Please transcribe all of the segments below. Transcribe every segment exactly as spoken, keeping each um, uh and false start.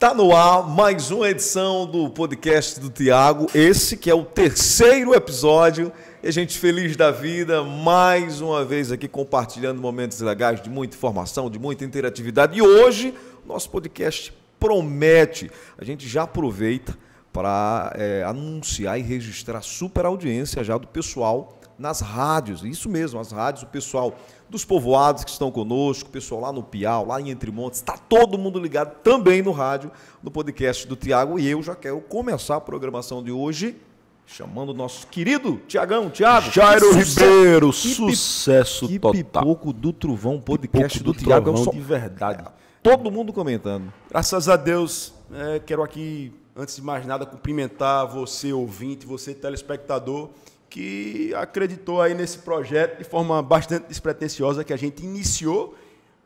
Tá no ar mais uma edição do podcast do Tiago, esse que é o terceiro episódio. E a gente feliz da vida, mais uma vez aqui compartilhando momentos legais de muita informação, de muita interatividade. E hoje nosso podcast promete, a gente já aproveita para é, anunciar e registrar super audiência já do pessoal nas rádios, isso mesmo, as rádios, o pessoal dos povoados que estão conosco, o pessoal lá no Piau, lá em Entre-Montes, está todo mundo ligado também no rádio, no podcast do Tiago. E eu já quero começar a programação de hoje chamando o nosso querido Tiagão, Tiago. Jairo Ribeiro, sucesso total. Que pipoco do Trovão, podcast do Tiago, é de verdade. Todo mundo comentando. Graças a Deus, é, quero aqui, antes de mais nada, cumprimentar você, ouvinte, você, telespectador, que acreditou aí nesse projeto de forma bastante despretensiosa, que a gente iniciou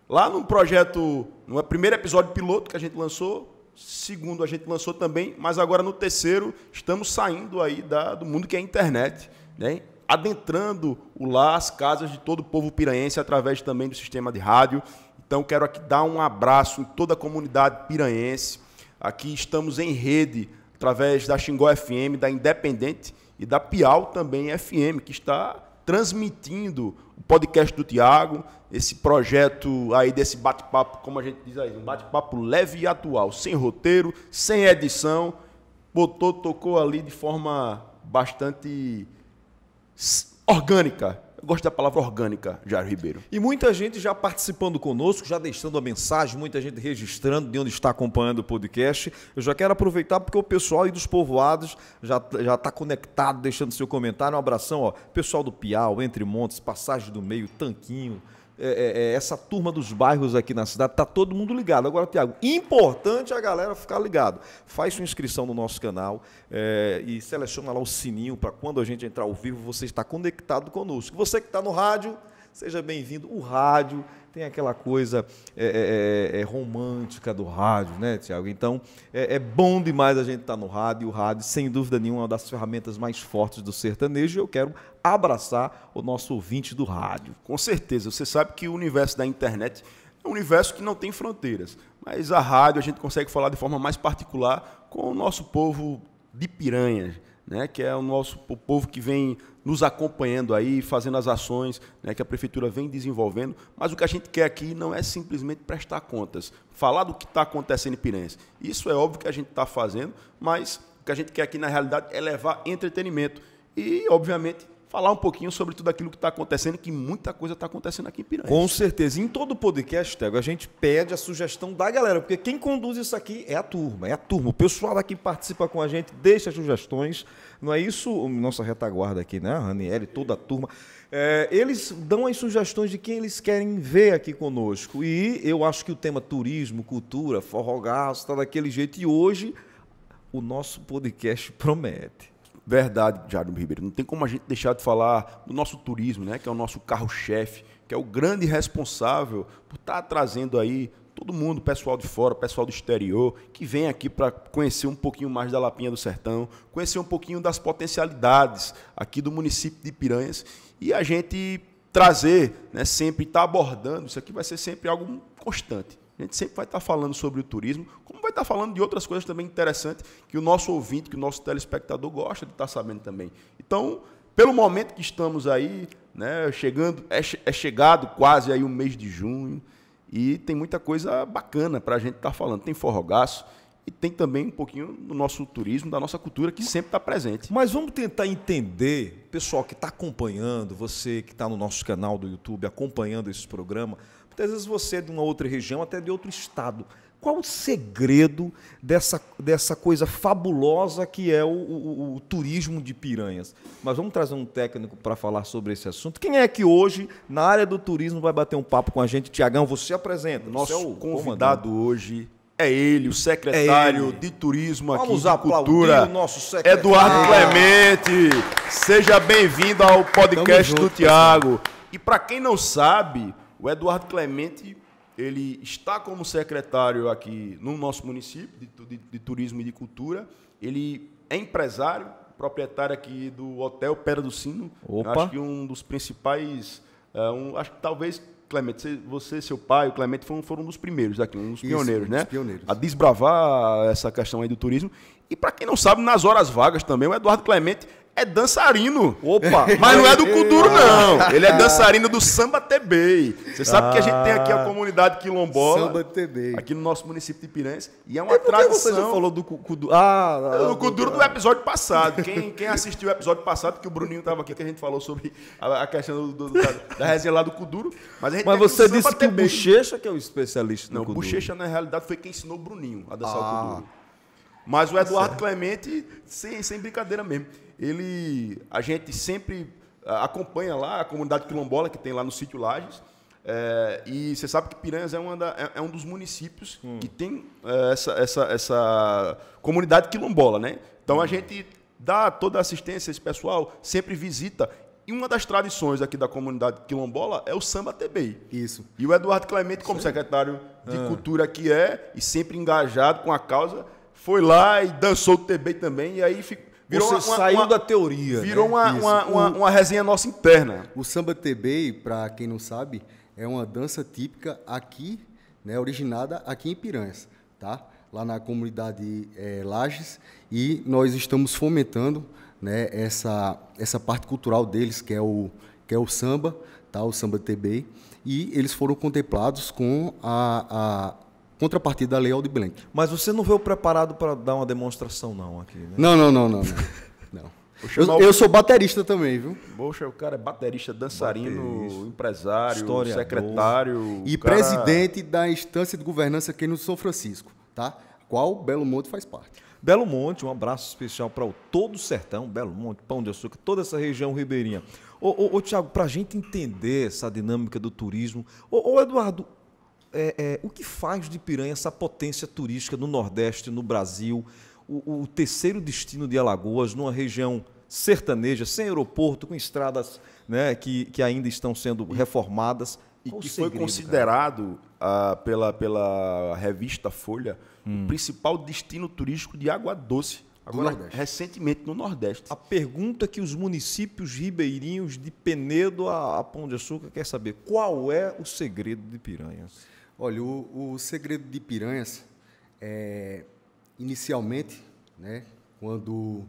lá no projeto, no primeiro episódio piloto que a gente lançou, segundo a gente lançou também, mas agora no terceiro estamos saindo aí da, do mundo que é a internet, né? Adentrando o lar, as casas de todo o povo piranhense através também do sistema de rádio. Então quero aqui dar um abraço em toda a comunidade piranhense. Aqui estamos em rede através da Xingó F M, da Independente e da Piau também F M, que está transmitindo o podcast do Tiago, esse projeto aí desse bate-papo, como a gente diz aí, um bate-papo leve e atual, sem roteiro, sem edição, botou, tocou ali de forma bastante orgânica. Eu gosto da palavra orgânica, Jairo Ribeiro. E muita gente já participando conosco, já deixando a mensagem, muita gente registrando de onde está acompanhando o podcast. Eu já quero aproveitar porque o pessoal aí dos povoados já já está conectado, deixando seu comentário. Um abração, ó, pessoal do Piau, Entre Montes, Passagem do Meio, Tanquinho, é, é, essa turma dos bairros aqui na cidade, está todo mundo ligado. Agora, Tiago, importante a galera ficar ligado. Faz sua inscrição no nosso canal é, e seleciona lá o sininho para quando a gente entrar ao vivo você está conectado conosco. Você que está no rádio, seja bem-vindo. O rádio tem aquela coisa é, é, é, romântica do rádio, né, Tiago? Então, é, é bom demais a gente estar no rádio. E o rádio, sem dúvida nenhuma, é uma das ferramentas mais fortes do sertanejo. E eu quero abraçar o nosso ouvinte do rádio. Com certeza. Você sabe que o universo da internet é um universo que não tem fronteiras. Mas a rádio a gente consegue falar de forma mais particular com o nosso povo de Piranhas, né, que é o nosso o povo que vem nos acompanhando aí, fazendo as ações, né, que a prefeitura vem desenvolvendo. Mas o que a gente quer aqui não é simplesmente prestar contas, falar do que está acontecendo em Piranhas. Isso é óbvio que a gente está fazendo, mas o que a gente quer aqui, na realidade, é levar entretenimento e, obviamente, falar um pouquinho sobre tudo aquilo que está acontecendo, que muita coisa está acontecendo aqui em Piranhas. Com certeza. Em todo podcast, Tiago, a gente pede a sugestão da galera, porque quem conduz isso aqui é a turma, é a turma. O pessoal aqui participa com a gente, deixa as sugestões. Não é isso? Nossa retaguarda aqui, né? Raniel, toda a turma. É, eles dão as sugestões de quem eles querem ver aqui conosco. E eu acho que o tema turismo, cultura, forrogaço, está daquele jeito. E hoje o nosso podcast promete. Verdade, Jairo Ribeiro. Não tem como a gente deixar de falar do nosso turismo, né? Que é o nosso carro-chefe, que é o grande responsável por estar trazendo aí todo mundo, pessoal de fora, pessoal do exterior, que vem aqui para conhecer um pouquinho mais da Lapinha do Sertão, conhecer um pouquinho das potencialidades aqui do município de Piranhas. E a gente trazer, né, sempre estar abordando, isso aqui vai ser sempre algo constante. A gente sempre vai estar falando sobre o turismo, como vai estar falando de outras coisas também interessantes que o nosso ouvinte, que o nosso telespectador gosta de estar sabendo também. Então, pelo momento que estamos aí, né, chegando, é, é chegado quase aí o mês de junho e tem muita coisa bacana para a gente estar falando. Tem forrogaço e tem também um pouquinho do nosso turismo, da nossa cultura, que sempre está presente. Mas vamos tentar entender, pessoal que está acompanhando, você que está no nosso canal do YouTube, acompanhando esse programa. Às vezes você é de uma outra região, até de outro estado. Qual o segredo dessa, dessa coisa fabulosa que é o, o, o turismo de Piranhas? Mas vamos trazer um técnico para falar sobre esse assunto. Quem é que hoje, na área do turismo, vai bater um papo com a gente? Tiagão, você apresenta. Nosso é o convidado hoje é ele, o secretário é ele. de turismo aqui Vamos de cultura, o nosso secretário. Eduardo Clemente. Seja bem-vindo ao podcast junto, do Tiago. E para quem não sabe, o Eduardo Clemente, ele está como secretário aqui no nosso município de, de, de Turismo e de Cultura. Ele é empresário, proprietário aqui do Hotel Pedra do Sino. Opa. Acho que um dos principais, uh, um, acho que talvez Clemente, você, seu pai, o Clemente foram, foram um dos primeiros aqui, um dos Isso, pioneiros, né? Pioneiros. A desbravar essa questão aí do turismo. E para quem não sabe, nas horas vagas também, o Eduardo Clemente é dançarino. Opa! Mas não é do Kuduro, não. Ele é dançarino do Samba T B. Você sabe ah, que a gente tem aqui a comunidade quilombola. Samba T B. Aqui no nosso município de Piranhas. E é uma tradição. Você já falou do Kuduro? Ah, não, não, do Kuduro do episódio passado. Quem, quem assistiu o episódio passado, que o Bruninho estava aqui, que a gente falou sobre a, a questão do, do, da, da resenha lá do Kuduro. Mas, a gente mas você disse que o Bochecha que é o especialista no Kuduro. Não, Bochecha, na realidade, foi quem ensinou o Bruninho a dançar ah. o Kuduro. Mas o Eduardo Clemente, sem, sem brincadeira mesmo, ele, a gente sempre acompanha lá a comunidade quilombola que tem lá no Sítio Lajes, é, e você sabe que Piranhas é, uma da, é, é um dos municípios hum. que tem é, essa, essa, essa comunidade quilombola, né? Então hum. a gente dá toda a assistência a esse pessoal, sempre visita. E uma das tradições aqui da comunidade quilombola é o Samba T B I. Isso. E o Eduardo Clemente, como Sim. secretário de ah. Cultura que é, e sempre engajado com a causa, foi lá e dançou o T B também, e aí ficou, virou Você uma, saiu uma, da teoria. Virou né? uma, uma, uma, uma resenha nossa interna. O Samba T B, para quem não sabe, é uma dança típica aqui, né, originada aqui em Piranhas, tá? Lá na comunidade é, Lajes, e nós estamos fomentando, né, essa, essa parte cultural deles, que é o, que é o samba, tá? O Samba T B, e eles foram contemplados com a... a contrapartida da Lei Aldir Blanc. Mas você não veio preparado para dar uma demonstração, não, aqui, né? Não, não, não, não. não. não. Eu, eu sou baterista também, viu? Poxa, o cara é baterista, dançarino, baterista, empresário, secretário... E cara... presidente da instância de governança aqui no São Francisco, tá? Qual Belo Monte faz parte. Belo Monte, um abraço especial para todo o sertão, Belo Monte, Pão de Açúcar, toda essa região ribeirinha. Ô, ô, ô Tiago, para a gente entender essa dinâmica do turismo... Ô, ô Eduardo... É, é, o que faz de Piranha essa potência turística no Nordeste, no Brasil, o, o terceiro destino de Alagoas, numa região sertaneja, sem aeroporto, com estradas, né, que, que ainda estão sendo reformadas. E que segredo, foi considerado ah, pela, pela revista Folha hum. o principal destino turístico de Água Doce, agora recentemente no Nordeste. A pergunta que os municípios ribeirinhos de Penedo a, a Pão de Açúcar quer saber, qual é o segredo de Piranhas? Olha, o, o segredo de Piranhas, é, inicialmente, né, quando,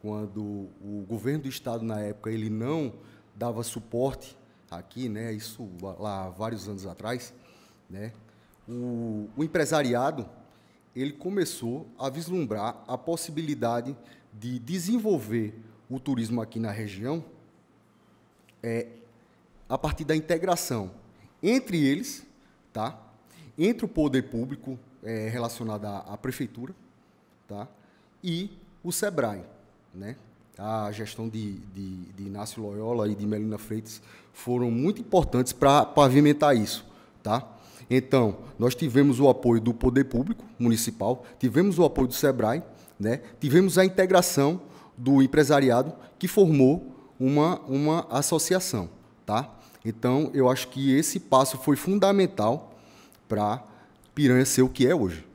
quando o governo do Estado, na época, ele não dava suporte aqui, né, isso lá vários anos atrás, né, o, o empresariado ele começou a vislumbrar a possibilidade de desenvolver o turismo aqui na região é, a partir da integração entre eles... Tá? Entre o poder público é, relacionado à, à prefeitura, tá? E o SEBRAE, né? A gestão de, de, de Inácio Loyola e de Melina Freitas foram muito importantes para pavimentar isso, tá? Então, nós tivemos o apoio do poder público municipal, tivemos o apoio do SEBRAE, né? Tivemos a integração do empresariado que formou uma, uma associação, tá? Então, eu acho que esse passo foi fundamental para Piranhas ser o que é hoje.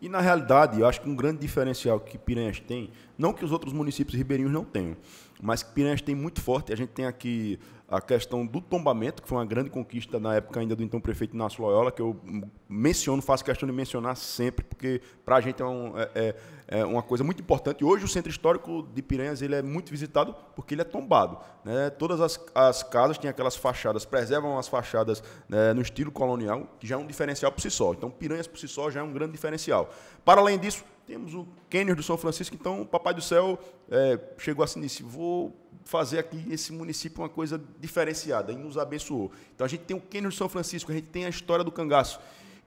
E, na realidade, eu acho que um grande diferencial que Piranhas tem, não que os outros municípios ribeirinhos não tenham, mas que Piranhas tem muito forte. A gente tem aqui a questão do tombamento, que foi uma grande conquista na época ainda do então prefeito Inácio Loyola, que eu menciono, faço questão de mencionar sempre, porque para a gente é, um, é, é uma coisa muito importante. Hoje o Centro Histórico de Piranhas ele é muito visitado porque ele é tombado, né? Todas as, as casas têm aquelas fachadas, preservam as fachadas, né, no estilo colonial, que já é um diferencial por si só. Então Piranhas por si só já é um grande diferencial. Para além disso, temos o Cânions de São Francisco, então o Papai do Céu é, chegou assim e disse, vou fazer aqui nesse município uma coisa diferenciada, e nos abençoou. Então a gente tem o Cânions de São Francisco, a gente tem a história do cangaço.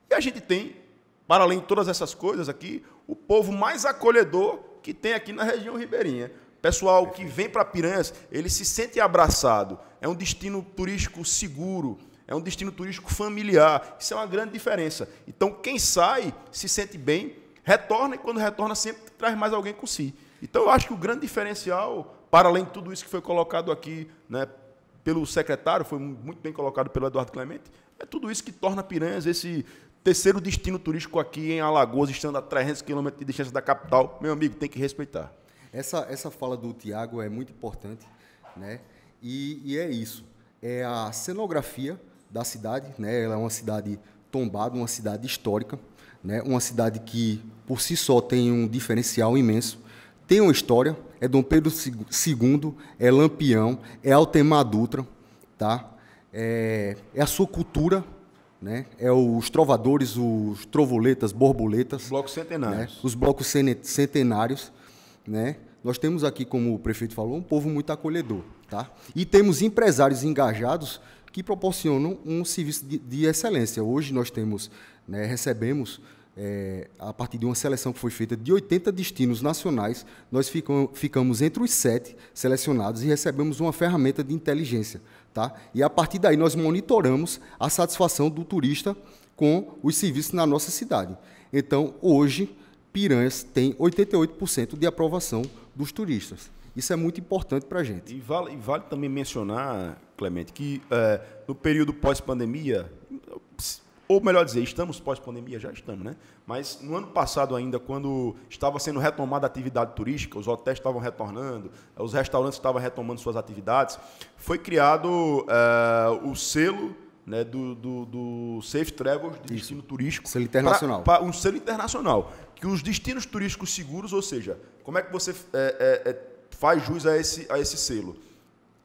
E a gente tem, para além de todas essas coisas aqui, o povo mais acolhedor que tem aqui na região ribeirinha. Pessoal que vem para Piranhas, ele se sente abraçado, é um destino turístico seguro, é um destino turístico familiar, isso é uma grande diferença. Então quem sai se sente bem, retorna, e quando retorna sempre traz mais alguém com si. Então eu acho que o grande diferencial, para além de tudo isso que foi colocado aqui, né, pelo secretário, foi muito bem colocado pelo Eduardo Clemente, é tudo isso que torna Piranhas esse terceiro destino turístico aqui em Alagoas, estando a trezentos quilômetros de distância da capital. Meu amigo, tem que respeitar. Essa, essa fala do Tiago é muito importante, né? E, e é isso, é a cenografia da cidade, né? Ela é uma cidade tombada, uma cidade histórica, né? Uma cidade que, por si só, tem um diferencial imenso, tem uma história, é Dom Pedro segundo, é Lampião, é Altemar Dutra, tá? é, é a sua cultura, né? É os trovadores, os trovoletas, borboletas. Os blocos centenários. Né? Os blocos centenários. Né? Nós temos aqui, como o prefeito falou, um povo muito acolhedor. Tá? E temos empresários engajados que proporcionam um serviço de, de excelência. Hoje nós temos, né, recebemos, é, a partir de uma seleção que foi feita de oitenta destinos nacionais, nós ficam, ficamos entre os sete selecionados e recebemos uma ferramenta de inteligência. Tá? E, a partir daí, nós monitoramos a satisfação do turista com os serviços na nossa cidade. Então, hoje, Piranhas tem oitenta e oito por cento de aprovação dos turistas. Isso é muito importante para a gente. E vale, e vale também mencionar, Clemente, que é, no período pós-pandemia, ou melhor dizer, estamos pós-pandemia, já estamos, né? Mas no ano passado ainda, quando estava sendo retomada a atividade turística, os hotéis estavam retornando, os restaurantes estavam retomando suas atividades, foi criado é, o selo, né, do, do, do Safe Travels de destino turístico. Selo internacional. Pra, pra um selo internacional, que os destinos turísticos seguros, ou seja, como é que você... É, é, é, faz jus a esse, a esse selo.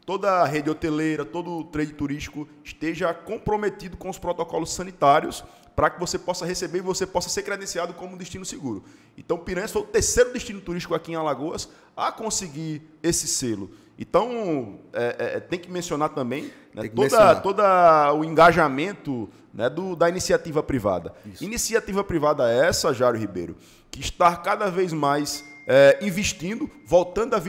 Toda a rede hoteleira, todo o trade turístico esteja comprometido com os protocolos sanitários para que você possa receber e você possa ser credenciado como um destino seguro. Então, Piranhas foi o terceiro destino turístico aqui em Alagoas a conseguir esse selo. Então, é, é, tem que mencionar também, né, toda, toda o engajamento, né, do, da iniciativa privada. Isso. Iniciativa privada é essa, Jairo Ribeiro, que está cada vez mais... É, investindo, voltando a,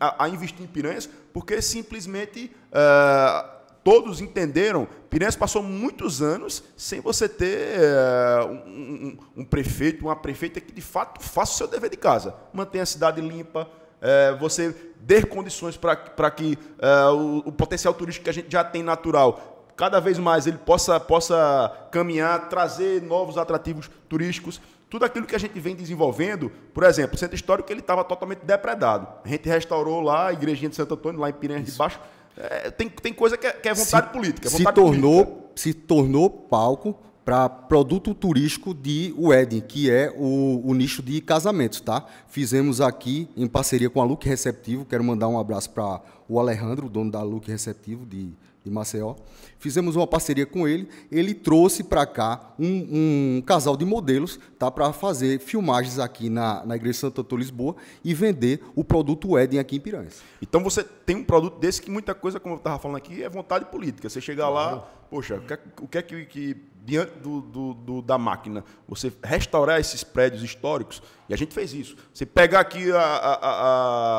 a, a investir em Piranhas, porque simplesmente é, todos entenderam. Piranhas passou muitos anos sem você ter é, um, um, um prefeito, uma prefeita que de fato faça o seu dever de casa, mantenha a cidade limpa, é, você dê condições para que é, o, o potencial turístico que a gente já tem natural cada vez mais ele possa, possa caminhar, trazer novos atrativos turísticos. Tudo aquilo que a gente vem desenvolvendo, por exemplo, o Centro Histórico, ele estava totalmente depredado. A gente restaurou lá a igrejinha de Santo Antônio, lá em Piranhas de Baixo. É, tem, tem coisa que é, que é vontade se, política. É vontade se, tornou, política. se tornou palco para produto turístico de wedding, que é o, o nicho de casamentos. Tá? Fizemos aqui, em parceria com a Luke Receptivo, quero mandar um abraço para o Alejandro, dono da Luke Receptivo, de... de Maceió, fizemos uma parceria com ele, ele trouxe para cá um, um casal de modelos, tá, para fazer filmagens aqui na, na Igreja de Santo Antônio, Lisboa, e vender o produto Éden aqui em Piranhas. Então você tem um produto desse que muita coisa, como eu estava falando aqui, é vontade política. Você chegar claro. lá, poxa, o que é, o que, é que, que diante do, do, do, da máquina, você restaurar esses prédios históricos, e a gente fez isso. Você pegar aqui a, a,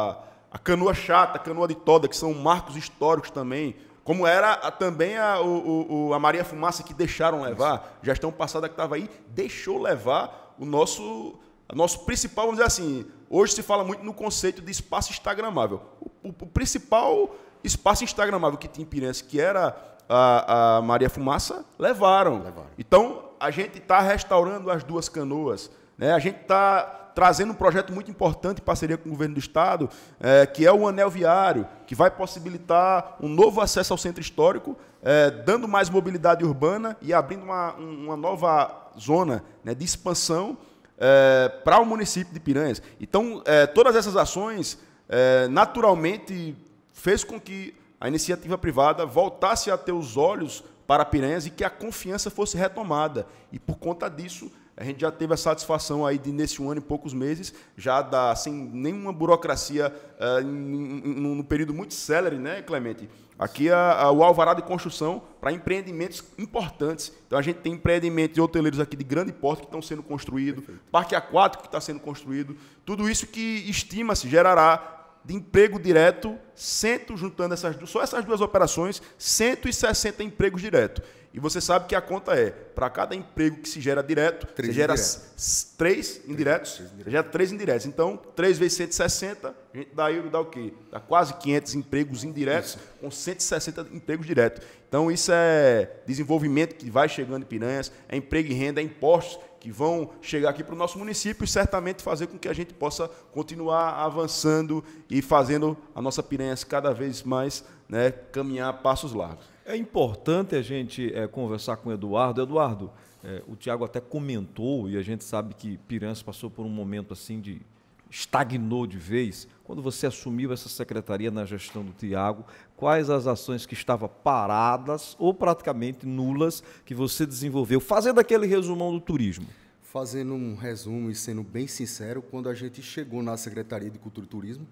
a, a Canoa Chata, a Canoa de Toda, que são marcos históricos também, como era a, também a, o, o, a Maria Fumaça, que deixaram levar, gestão passada que estava aí, deixou levar o nosso, o nosso principal, vamos dizer assim, hoje se fala muito no conceito de espaço instagramável. O, o, o principal espaço instagramável que tinha em Piranhas, que era a, a Maria Fumaça, levaram. levaram. Então, a gente está restaurando as duas canoas, né? A gente está... trazendo um projeto muito importante em parceria com o governo do Estado, é, que é o Anel Viário, que vai possibilitar um novo acesso ao Centro Histórico, é, dando mais mobilidade urbana e abrindo uma, uma nova zona, né, de expansão é, para o município de Piranhas. Então, é, todas essas ações, é, naturalmente, fez com que a iniciativa privada voltasse a ter os olhos para Piranhas e que a confiança fosse retomada. E, por conta disso... a gente já teve a satisfação aí de, nesse um ano e poucos meses, já da, sem nenhuma burocracia, uh, num período muito célere, né, Clemente? Aqui a, a, o alvará de construção para empreendimentos importantes. Então, a gente tem empreendimentos de hoteleiros aqui de grande porte que estão sendo construídos, parque aquático que está sendo construído, tudo isso que estima-se gerará de emprego direto, cento, juntando essas, só essas duas operações, cento e sessenta empregos diretos. E você sabe que a conta é, para cada emprego que se gera direto, três você gera indiretos. três indiretos, três, três, gera três indiretos. Então, três vezes cento e sessenta, a gente dá, dá o quê? Dá quase quinhentos empregos indiretos, isso. Com cento e sessenta empregos diretos. Então, isso é desenvolvimento que vai chegando em Piranhas, é emprego e renda, é impostos que vão chegar aqui para o nosso município e certamente fazer com que a gente possa continuar avançando e fazendo a nossa Piranhas cada vez mais, né, caminhar a passos largos. É importante a gente é, conversar com o Eduardo. Eduardo, é, o Tiago até comentou, e a gente sabe que Piranhas passou por um momento assim de... estagnou de vez. Quando você assumiu essa secretaria na gestão do Tiago, quais as ações que estavam paradas ou praticamente nulas que você desenvolveu? Fazendo aquele resumão do turismo. Fazendo um resumo e sendo bem sincero, quando a gente chegou na Secretaria de Cultura e Turismo,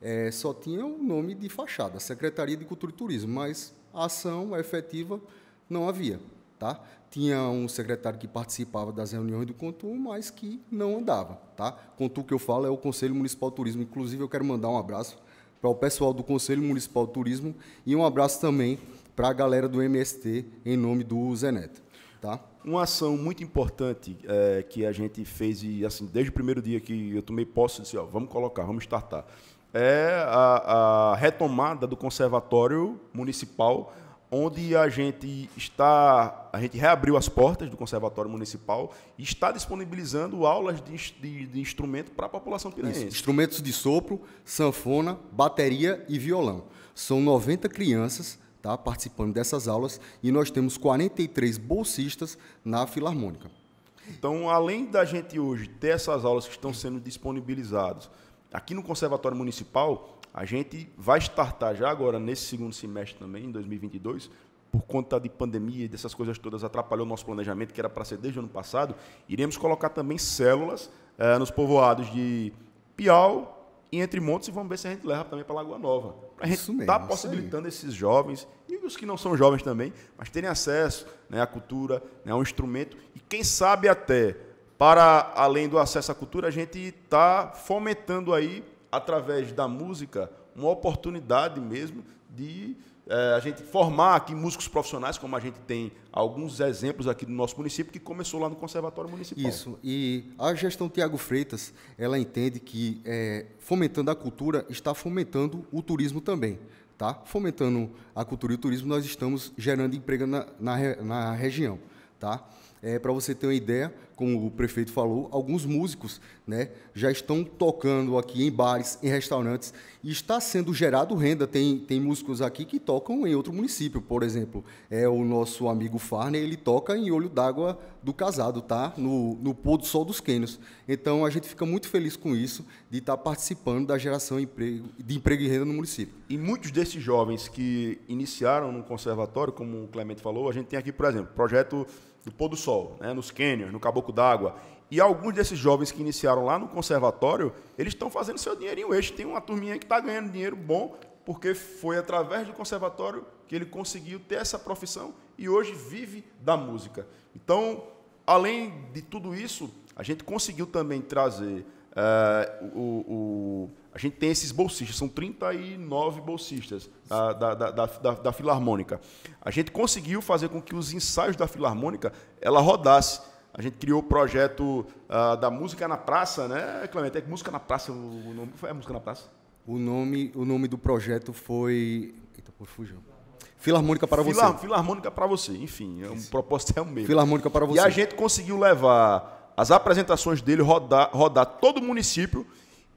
é, só tinha o nome de fachada, Secretaria de Cultura e Turismo, mas a ação efetiva não havia. Tá? Tinha um secretário que participava das reuniões do Contur, mas que não andava. Tá? Contur, que eu falo, é o Conselho Municipal de Turismo. Inclusive, eu quero mandar um abraço para o pessoal do Conselho Municipal de Turismo e um abraço também para a galera do M S T, em nome do Zé Neto. Tá? Uma ação muito importante é, que a gente fez, e assim, desde o primeiro dia que eu tomei posse, disse, ó, vamos colocar, vamos startar, é a, a retomada do Conservatório Municipal, onde a gente está, a gente reabriu as portas do Conservatório Municipal e está disponibilizando aulas de, de, de instrumento para a população piranhense. Isso, instrumentos de sopro, sanfona, bateria e violão. São noventa crianças, tá, participando dessas aulas, e nós temos quarenta e três bolsistas na Filarmônica. Então, além da gente hoje ter essas aulas que estão sendo disponibilizadas aqui no Conservatório Municipal, a gente vai startar já agora, nesse segundo semestre também, em dois mil e vinte e dois, por conta de pandemia e dessas coisas todas, atrapalhou o nosso planejamento, que era para ser desde o ano passado. Iremos colocar também células eh, nos povoados de Piau e Entre-Montes, e vamos ver se a gente leva também para Lagoa Nova. Para a gente estar possibilitando esses jovens, e os que não são jovens também, mas terem acesso, né, à cultura, né, a um instrumento, e quem sabe até, para além do acesso à cultura, a gente está fomentando aí, através da música, uma oportunidade mesmo de eh, a gente formar aqui músicos profissionais, como a gente tem alguns exemplos aqui do nosso município, que começou lá no Conservatório Municipal. Isso, e a gestão Tiago Freitas, ela entende que eh, fomentando a cultura, está fomentando o turismo também. Tá? Fomentando a cultura e o turismo, nós estamos gerando emprego na, na, na região. Tá? É, para você ter uma ideia, como o prefeito falou, alguns músicos, né, já estão tocando aqui em bares, em restaurantes, e está sendo gerado renda. Tem, tem músicos aqui que tocam em outro município, por exemplo, é o nosso amigo Farney, ele toca em Olho d'Água do Casado, tá? no, no pôr do sol dos Cânions. Então, a gente fica muito feliz com isso, de estar participando da geração de emprego, de emprego e renda no município. E muitos desses jovens que iniciaram no conservatório, como o Clemente falou, a gente tem aqui, por exemplo, o projeto do pôr do sol, né, nos cânions, no Caboclo d'Água. E alguns desses jovens que iniciaram lá no conservatório, eles estão fazendo seu dinheirinho extra. Tem uma turminha que está ganhando dinheiro bom, porque foi através do conservatório que ele conseguiu ter essa profissão e hoje vive da música. Então, além de tudo isso, a gente conseguiu também trazer... Uh, o, o, a gente tem esses bolsistas, são trinta e nove bolsistas da, da, da, da, da Filarmônica. A gente conseguiu fazer com que os ensaios da Filarmônica ela rodasse. A gente criou o projeto uh, da Música na Praça, né, Clemente? É Música na Praça, o nome foi? É Música na Praça? O nome, o nome do projeto foi... Eita, por fugiu. Filarmônica para Fila, você. Filarmônica para você, enfim, o propósito é o mesmo. Filarmônica para você. E a gente conseguiu levar... as apresentações dele rodar, rodar todo o município.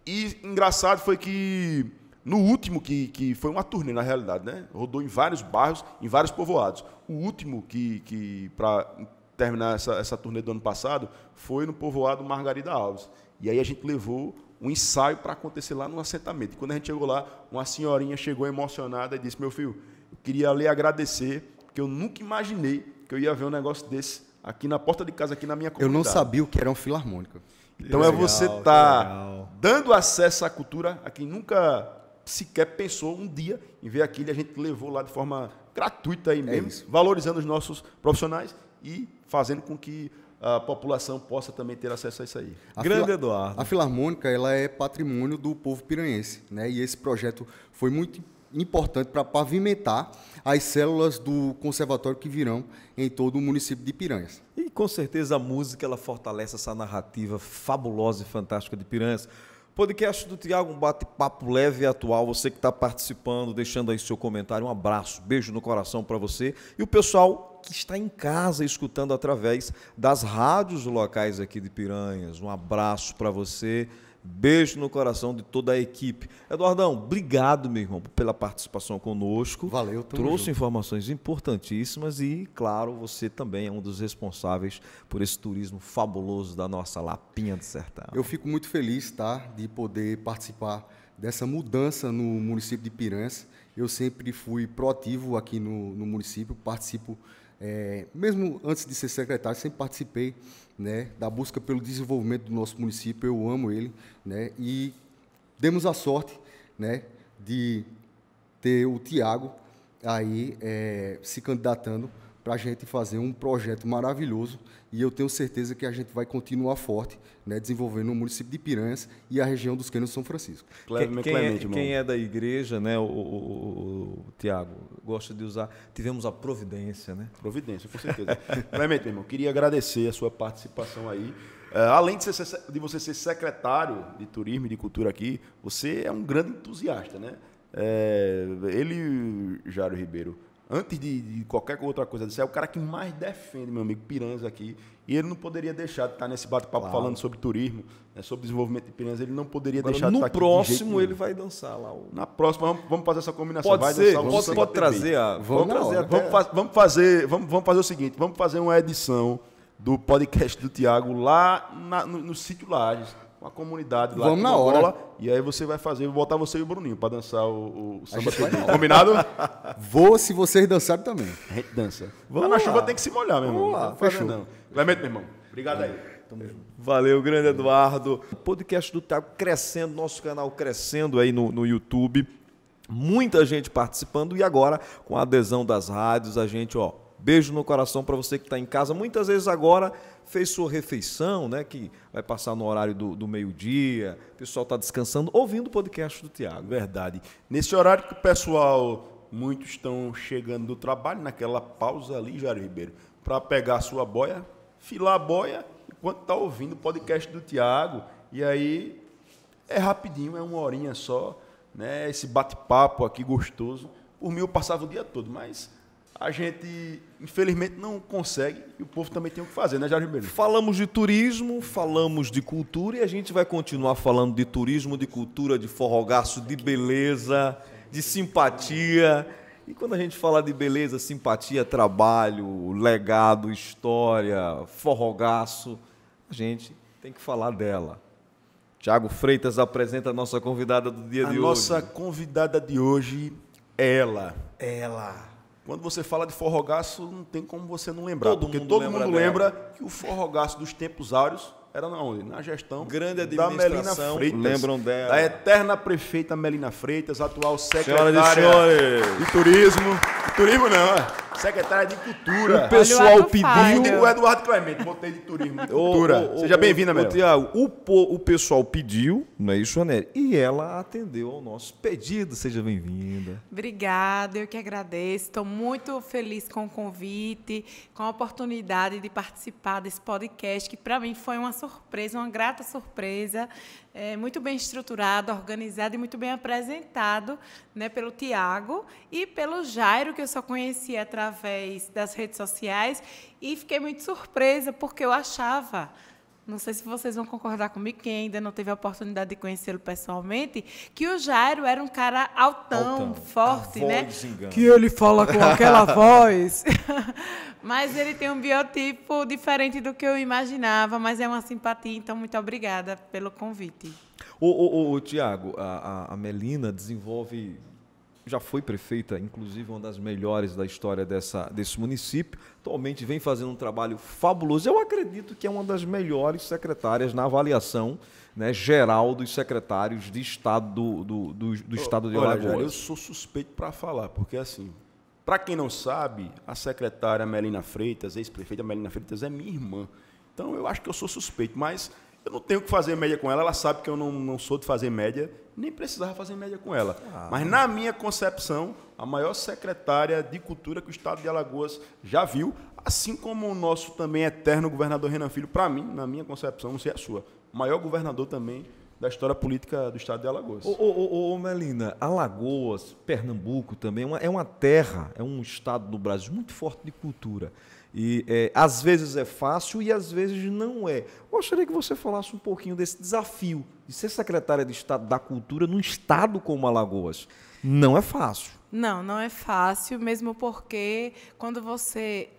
E engraçado foi que, no último, que, que foi uma turnê, na realidade, né? Rodou em vários bairros, em vários povoados. O último que, que para terminar essa, essa turnê do ano passado, foi no povoado Margarida Alves. E aí a gente levou um ensaio para acontecer lá no assentamento. E quando a gente chegou lá, uma senhorinha chegou emocionada e disse, meu filho, eu queria lhe agradecer, porque eu nunca imaginei que eu ia ver um negócio desse aqui na porta de casa, aqui na minha comunidade. Eu não sabia o que era um filarmônico. Então legal, é você estar tá dando acesso à cultura a quem nunca sequer pensou um dia em ver aquilo. A gente levou lá de forma gratuita aí é mesmo, isso. valorizando os nossos profissionais e fazendo com que a população possa também ter acesso a isso aí. A Grande fila... Eduardo. A Filarmônica ela é patrimônio do povo piranhense, né? E esse projeto foi muito importante para pavimentar as células do conservatório que virão em todo o município de Piranhas. E, com certeza, a música ela fortalece essa narrativa fabulosa e fantástica de Piranhas. Podcast do Tiago, um bate-papo leve e atual. Você que está participando, deixando aí seu comentário, um abraço, beijo no coração para você. E o pessoal que está em casa escutando através das rádios locais aqui de Piranhas, um abraço para você. Beijo no coração de toda a equipe. Eduardão, obrigado, meu irmão, pela participação conosco. Valeu, tamo Trouxe junto. Informações importantíssimas e, claro, você também é um dos responsáveis por esse turismo fabuloso da nossa Lapinha do Sertão. Eu fico muito feliz, tá, de poder participar dessa mudança no município de Piranhas. Eu sempre fui proativo aqui no, no município, participo, é, mesmo antes de ser secretário, sempre participei, né, da busca pelo desenvolvimento do nosso município. Eu amo ele, né, e demos a sorte, né, de ter o Tiago aí é, se candidatando para a gente fazer um projeto maravilhoso, e eu tenho certeza que a gente vai continuar forte, né, desenvolvendo o município de Piranhas e a região dos Cânions de São Francisco. Quem, quem, é, quem é da igreja, né, o, o, o, o Tiago, gosta de usar, tivemos a providência, né? Providência, com certeza. Clemente, meu irmão, queria agradecer a sua participação aí. Uh, além de, ser, de você ser secretário de Turismo e de Cultura aqui, você é um grande entusiasta, né? É, ele, Jairo Ribeiro, antes de, de qualquer outra coisa, é o cara que mais defende, meu amigo, Piranhas aqui. E ele não poderia deixar de estar nesse bate-papo, claro, falando sobre turismo, né, sobre desenvolvimento de Piranhas. Ele não poderia Agora, deixar de estar aqui. No próximo ele vai dançar lá. O... Na próxima vamos, vamos fazer essa combinação. Pode vai ser, vamos, pode, pode trazer a... Vamos, vamos, trazer vamos, fa vamos, fazer, vamos, vamos fazer o seguinte, vamos fazer uma edição do podcast do Tiago lá na, no, no Sítio Lajes. Uma comunidade lá. Vamos na hora. Bola, e aí você vai fazer, vou botar você e o Bruninho para dançar o, o samba T V. Combinado? Vou, se vocês dançarem também. A gente dança. Vamos na lá. Chuva tem que se molhar, meu irmão. Vamos lá, fechou. Clemente, meu irmão. Obrigado é. aí. Tamo junto. Valeu, grande Eduardo. O podcast do Tiago crescendo, nosso canal crescendo aí no, no YouTube. Muita gente participando, e agora com a adesão das rádios, a gente, ó, beijo no coração para você que está em casa. Muitas vezes agora fez sua refeição, né, que vai passar no horário do, do meio-dia, o pessoal está descansando, ouvindo o podcast do Tiago. Verdade. Nesse horário que o pessoal, muitos estão chegando do trabalho, naquela pausa ali, Jairo Ribeiro, para pegar a sua boia, filar a boia, enquanto está ouvindo o podcast do Tiago. E aí é rapidinho, é uma horinha só, né, esse bate-papo aqui gostoso. Por mim eu passava o dia todo, mas... a gente, infelizmente, não consegue, e o povo também tem o que fazer, né, Jairo Ribeiro? Falamos de turismo, falamos de cultura, e a gente vai continuar falando de turismo, de cultura, de forrogaço, de beleza, de simpatia. E quando a gente fala de beleza, simpatia, trabalho, legado, história, forrogaço, a gente tem que falar dela. Tiago Freitas apresenta a nossa convidada do dia de hoje. A nossa convidada de hoje é ela. Ela. Quando você fala de forrogaço, não tem como você não lembrar. Todo porque mundo todo lembra mundo lembra dela. Que o forrogaço dos tempos áureos era na onde? Na gestão grande administração, da Melina Freitas. Lembram dela. Da eterna prefeita Melina Freitas, atual secretária de turismo. De turismo não, é. Secretária de cultura. O pessoal pediu... O Eduardo Clemente, botei de turismo, de cultura. O, o, Seja bem-vinda, Melina. Tiago, o, o pessoal pediu, não é isso, Anel? E ela atendeu ao nosso pedido. Seja bem-vinda. Obrigada, eu que agradeço. Estou muito feliz com o convite, com a oportunidade de participar desse podcast, que para mim foi uma surpresa, uma grata surpresa, é, muito bem estruturado, organizado e muito bem apresentado, né, pelo Tiago e pelo Jairo, que eu só conheci através das redes sociais, e fiquei muito surpresa, porque eu achava, não sei se vocês vão concordar comigo, quem ainda não teve a oportunidade de conhecê-lo pessoalmente, que o Jairo era um cara altão, altão. forte, né? Que ele fala com aquela voz. Mas ele tem um biotipo diferente do que eu imaginava, mas é uma simpatia, então muito obrigada pelo convite. Ô, ô, ô, Tiago, a, a Melina desenvolve... já foi prefeita, inclusive uma das melhores da história dessa, desse município. Atualmente vem fazendo um trabalho fabuloso. Eu acredito que é uma das melhores secretárias na avaliação, né, geral dos secretários de Estado do, do, do, do Estado de Alagoas. Olha, eu sou suspeito para falar, porque assim, para quem não sabe, a secretária Melina Freitas, ex-prefeita Melina Freitas, é minha irmã. Então eu acho que eu sou suspeito, mas... eu não tenho que fazer média com ela, ela sabe que eu não, não sou de fazer média, nem precisava fazer média com ela. Ah, mas, na minha concepção, a maior secretária de cultura que o Estado de Alagoas já viu, assim como o nosso também eterno governador Renan Filho, para mim, na minha concepção, não sei a sua, maior governador também da história política do estado de Alagoas. Ô, ô, ô, ô Melina, Alagoas, Pernambuco também, é uma, é uma terra, é um estado do Brasil muito forte de cultura. E é, às vezes é fácil e às vezes não é. Gostaria que você falasse um pouquinho desse desafio de ser secretária de Estado da Cultura num estado como Alagoas. Não é fácil. Não, não é fácil, mesmo porque quando você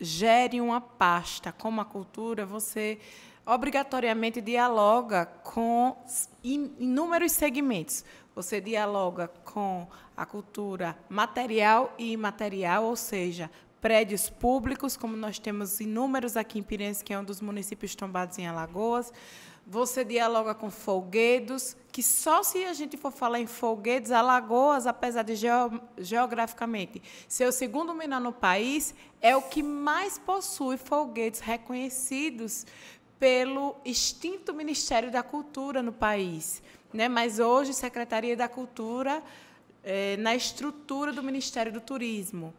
gere uma pasta como a cultura, você obrigatoriamente dialoga com inúmeros segmentos. Você dialoga com a cultura material e imaterial, ou seja, prédios públicos, como nós temos inúmeros aqui em Piranhas, que é um dos municípios tombados em Alagoas. Você dialoga com folguedos, que só se a gente for falar em folguedos, Alagoas, apesar de geo, geograficamente ser o segundo menor no país, é o que mais possui folguedos reconhecidos pelo extinto Ministério da Cultura no país, né? Mas hoje, Secretaria da Cultura, é, na estrutura do Ministério do Turismo.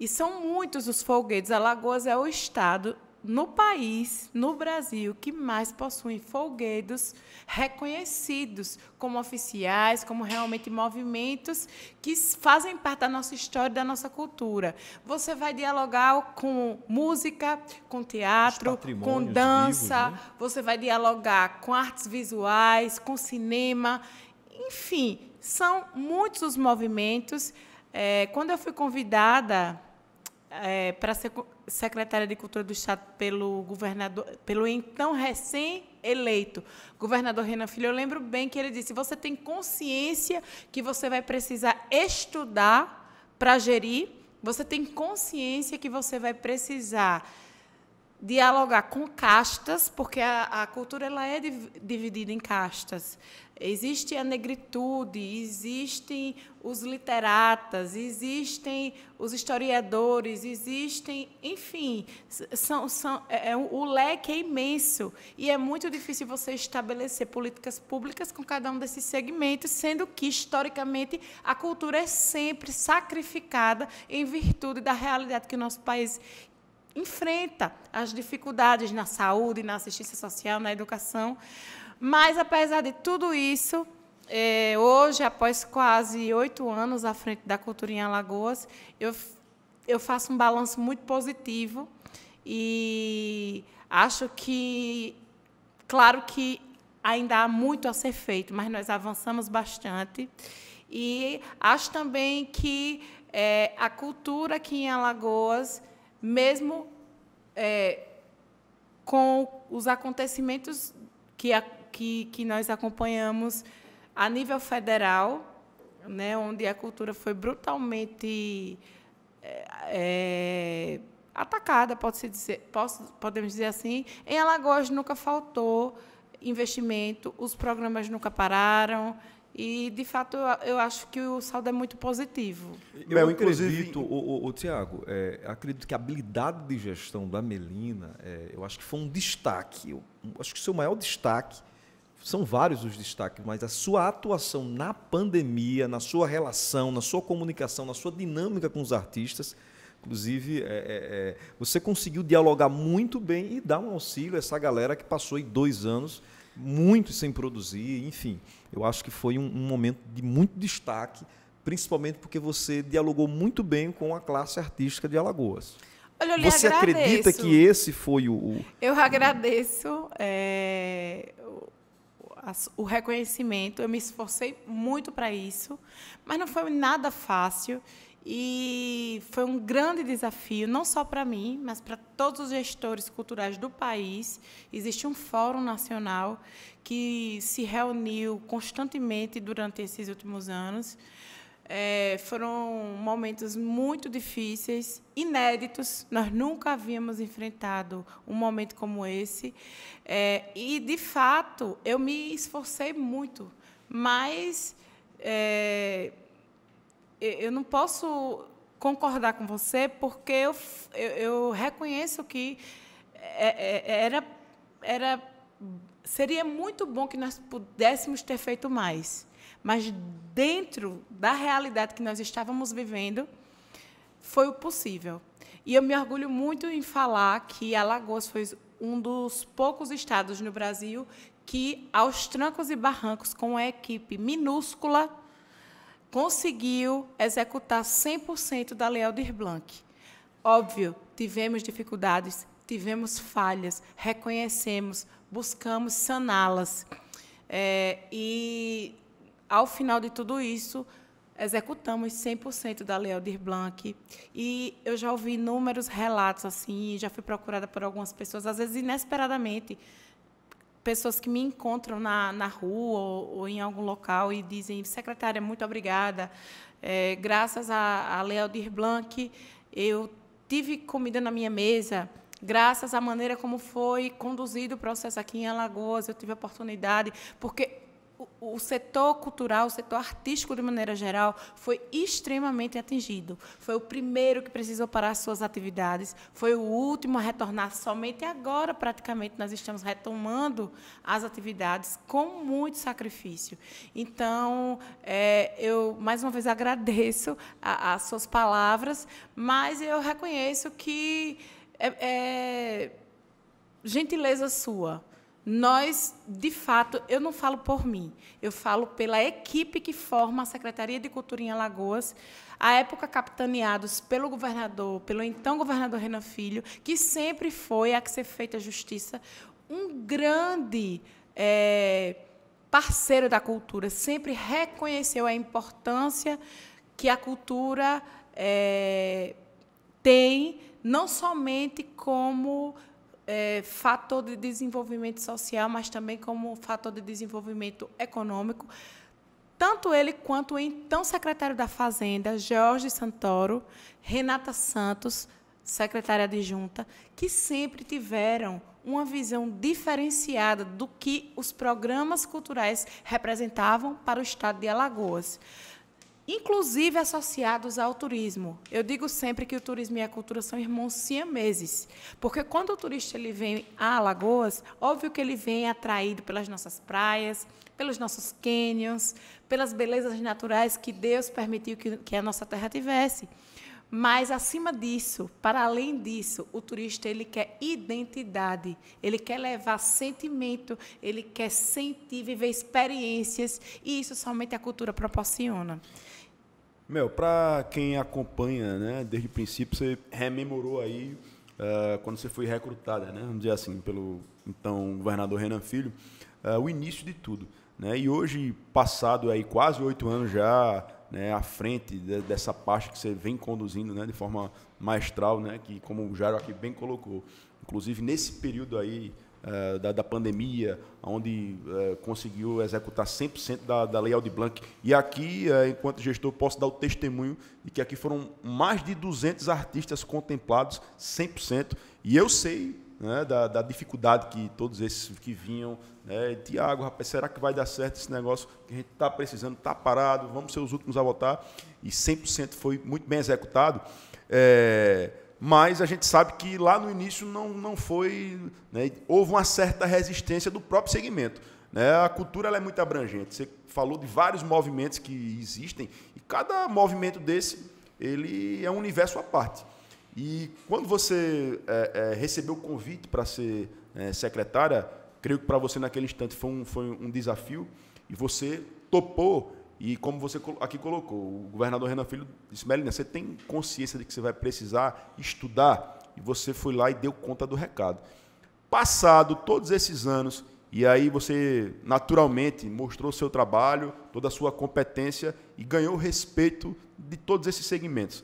E são muitos os folguedos. Alagoas é o estado no país, no Brasil, que mais possui folguedos reconhecidos como oficiais, como realmente movimentos que fazem parte da nossa história, da nossa cultura. Você vai dialogar com música, com teatro, com dança, vivos, né? Você vai dialogar com artes visuais, com cinema, enfim, são muitos os movimentos. É, quando eu fui convidada é, para ser secretária de Cultura do Estado pelo governador, pelo então recém-eleito governador Renan Filho, eu lembro bem que ele disse: você tem consciência que você vai precisar estudar para gerir, você tem consciência que você vai precisar dialogar com castas, porque a, a cultura ela é div, dividida em castas. Existe a negritude, existem os literatas, existem os historiadores, existem, enfim, são, são, é, é, o leque é imenso. E é muito difícil você estabelecer políticas públicas com cada um desses segmentos, sendo que, historicamente, a cultura é sempre sacrificada em virtude da realidade que o nosso país enfrenta, as dificuldades na saúde, na assistência social, na educação. Mas, apesar de tudo isso, eh, hoje, após quase oito anos à frente da cultura em Alagoas, eu, eu faço um balanço muito positivo e acho que, claro que ainda há muito a ser feito, mas nós avançamos bastante. E acho também que eh, a cultura aqui em Alagoas, mesmo eh, com os acontecimentos que a Que, que nós acompanhamos a nível federal, né, onde a cultura foi brutalmente é, é, atacada, pode-se dizer, posso, podemos dizer assim. Em Alagoas nunca faltou investimento, os programas nunca pararam, e, de fato, eu, eu acho que o saldo é muito positivo. Eu, eu acredito, o, o, o Tiago, é, acredito que a habilidade de gestão da Melina, é, eu acho que foi um destaque, eu, acho que o seu maior destaque, são vários os destaques, mas a sua atuação na pandemia, na sua relação, na sua comunicação, na sua dinâmica com os artistas, inclusive, é, é, você conseguiu dialogar muito bem e dar um auxílio a essa galera que passou aí dois anos muito sem produzir, enfim. Eu acho que foi um, um momento de muito destaque, principalmente porque você dialogou muito bem com a classe artística de Alagoas. Olha, eu lhe agradeço. Você acredita que esse foi o... o eu agradeço é, o, o reconhecimento, eu me esforcei muito para isso, mas não foi nada fácil e foi um grande desafio, não só para mim, mas para todos os gestores culturais do país. Existe um fórum nacional que se reuniu constantemente durante esses últimos anos. É, foram momentos muito difíceis, inéditos. Nós nunca havíamos enfrentado um momento como esse. É, e, de fato, eu me esforcei muito, mas é, eu não posso concordar com você, porque eu, eu, eu reconheço que era, era, seria muito bom que nós pudéssemos ter feito mais. Mas, dentro da realidade que nós estávamos vivendo, foi o possível. E eu me orgulho muito em falar que Alagoas foi um dos poucos estados no Brasil que, aos trancos e barrancos, com uma equipe minúscula, conseguiu executar cem por cento da Lei Aldir Blanc. Óbvio, tivemos dificuldades, tivemos falhas, reconhecemos, buscamos saná-las. É, e, ao final de tudo isso, executamos cem por cento da Lei Aldir Blanc. E eu já ouvi inúmeros relatos, assim, já fui procurada por algumas pessoas, às vezes inesperadamente, pessoas que me encontram na, na rua ou, ou em algum local e dizem, secretária, muito obrigada, é, graças à Lei Aldir Blanc, eu tive comida na minha mesa, graças à maneira como foi conduzido o processo aqui em Alagoas, eu tive a oportunidade, porque o, o setor cultural, o setor artístico, de maneira geral, foi extremamente atingido. Foi o primeiro que precisou parar suas atividades, foi o último a retornar somente agora, praticamente, nós estamos retomando as atividades com muito sacrifício. Então, é, eu, mais uma vez, agradeço a, as suas palavras, mas eu reconheço que É, é, gentileza sua. Nós, de fato, eu não falo por mim, eu falo pela equipe que forma a Secretaria de Cultura em Alagoas, à época capitaneados pelo governador, pelo então governador Renan Filho, que sempre foi, a que ser feita justiça, um grande é, parceiro da cultura, sempre reconheceu a importância que a cultura é, tem, não somente como é, fator de desenvolvimento social, mas também como fator de desenvolvimento econômico. Tanto ele quanto o então secretário da Fazenda, Jorge Santoro, Renata Santos, secretária adjunta, que sempre tiveram uma visão diferenciada do que os programas culturais representavam para o estado de Alagoas, inclusive associados ao turismo. Eu digo sempre que o turismo e a cultura são irmãos siameses, porque quando o turista ele vem a Alagoas, óbvio que ele vem atraído pelas nossas praias, pelos nossos cânions, pelas belezas naturais que Deus permitiu que, que a nossa terra tivesse. Mas, acima disso, para além disso, o turista ele quer identidade, ele quer levar sentimento, ele quer sentir, viver experiências, e isso somente a cultura proporciona. Mel, para quem acompanha, né, desde o princípio, você rememorou aí uh, quando você foi recrutada, né, vamos dizer assim, pelo então governador Renan Filho, uh, o início de tudo, né? E hoje, passado aí quase oito anos já, né, à frente de, dessa parte que você vem conduzindo, né, de forma maestral, né, que, como o Jairo aqui bem colocou, inclusive nesse período aí uh, da, da pandemia, onde uh, conseguiu executar cem por cento da, da Lei Aldir Blanc. E aqui, uh, enquanto gestor, posso dar o testemunho de que aqui foram mais de duzentos artistas contemplados, cem por cento. E eu sei, né, da, da dificuldade que todos esses que vinham, É, Tiago, rapaz, será que vai dar certo esse negócio que a gente está precisando, está parado, vamos ser os últimos a votar, e cem por cento foi muito bem executado, é, mas a gente sabe que lá no início não, não foi, né, houve uma certa resistência do próprio segmento, né? A cultura ela é muito abrangente, você falou de vários movimentos que existem, e cada movimento desse ele é um universo à parte, e quando você é, é, recebeu o convite para ser é, secretária, creio que para você, naquele instante, foi um, foi um desafio, e você topou, e como você aqui colocou, o governador Renan Filho disse, Melina, você tem consciência de que você vai precisar estudar? E você foi lá e deu conta do recado. Passado todos esses anos, e aí você, naturalmente, mostrou o seu trabalho, toda a sua competência, e ganhou o respeito de todos esses segmentos.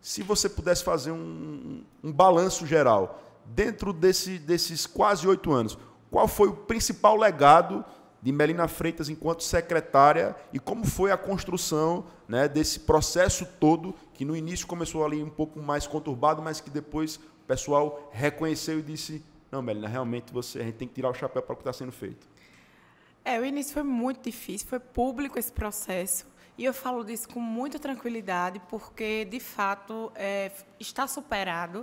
Se você pudesse fazer um, um balanço geral, dentro desse, desses quase oito anos, qual foi o principal legado de Melina Freitas enquanto secretária e como foi a construção, né, desse processo todo, que no início começou ali um pouco mais conturbado, mas que depois o pessoal reconheceu e disse, não, Melina, realmente você, a gente tem que tirar o chapéu para o que está sendo feito. É, o início foi muito difícil, foi público esse processo. E eu falo disso com muita tranquilidade, porque, de fato, é, está superado.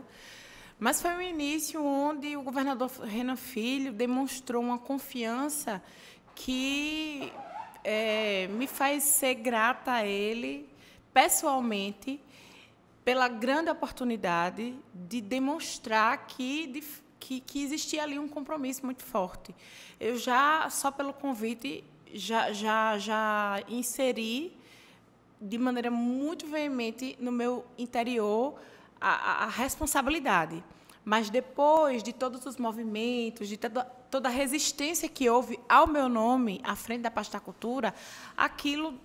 Mas foi um início onde o governador Renan Filho demonstrou uma confiança que é, me faz ser grata a ele, pessoalmente, pela grande oportunidade de demonstrar que, de, que, que existia ali um compromisso muito forte. Eu já, só pelo convite, já, já, já inseri de maneira muito veemente no meu interior a, a responsabilidade. Mas depois de todos os movimentos, de toda, toda a resistência que houve ao meu nome à frente da Pasta Cultura, aquilo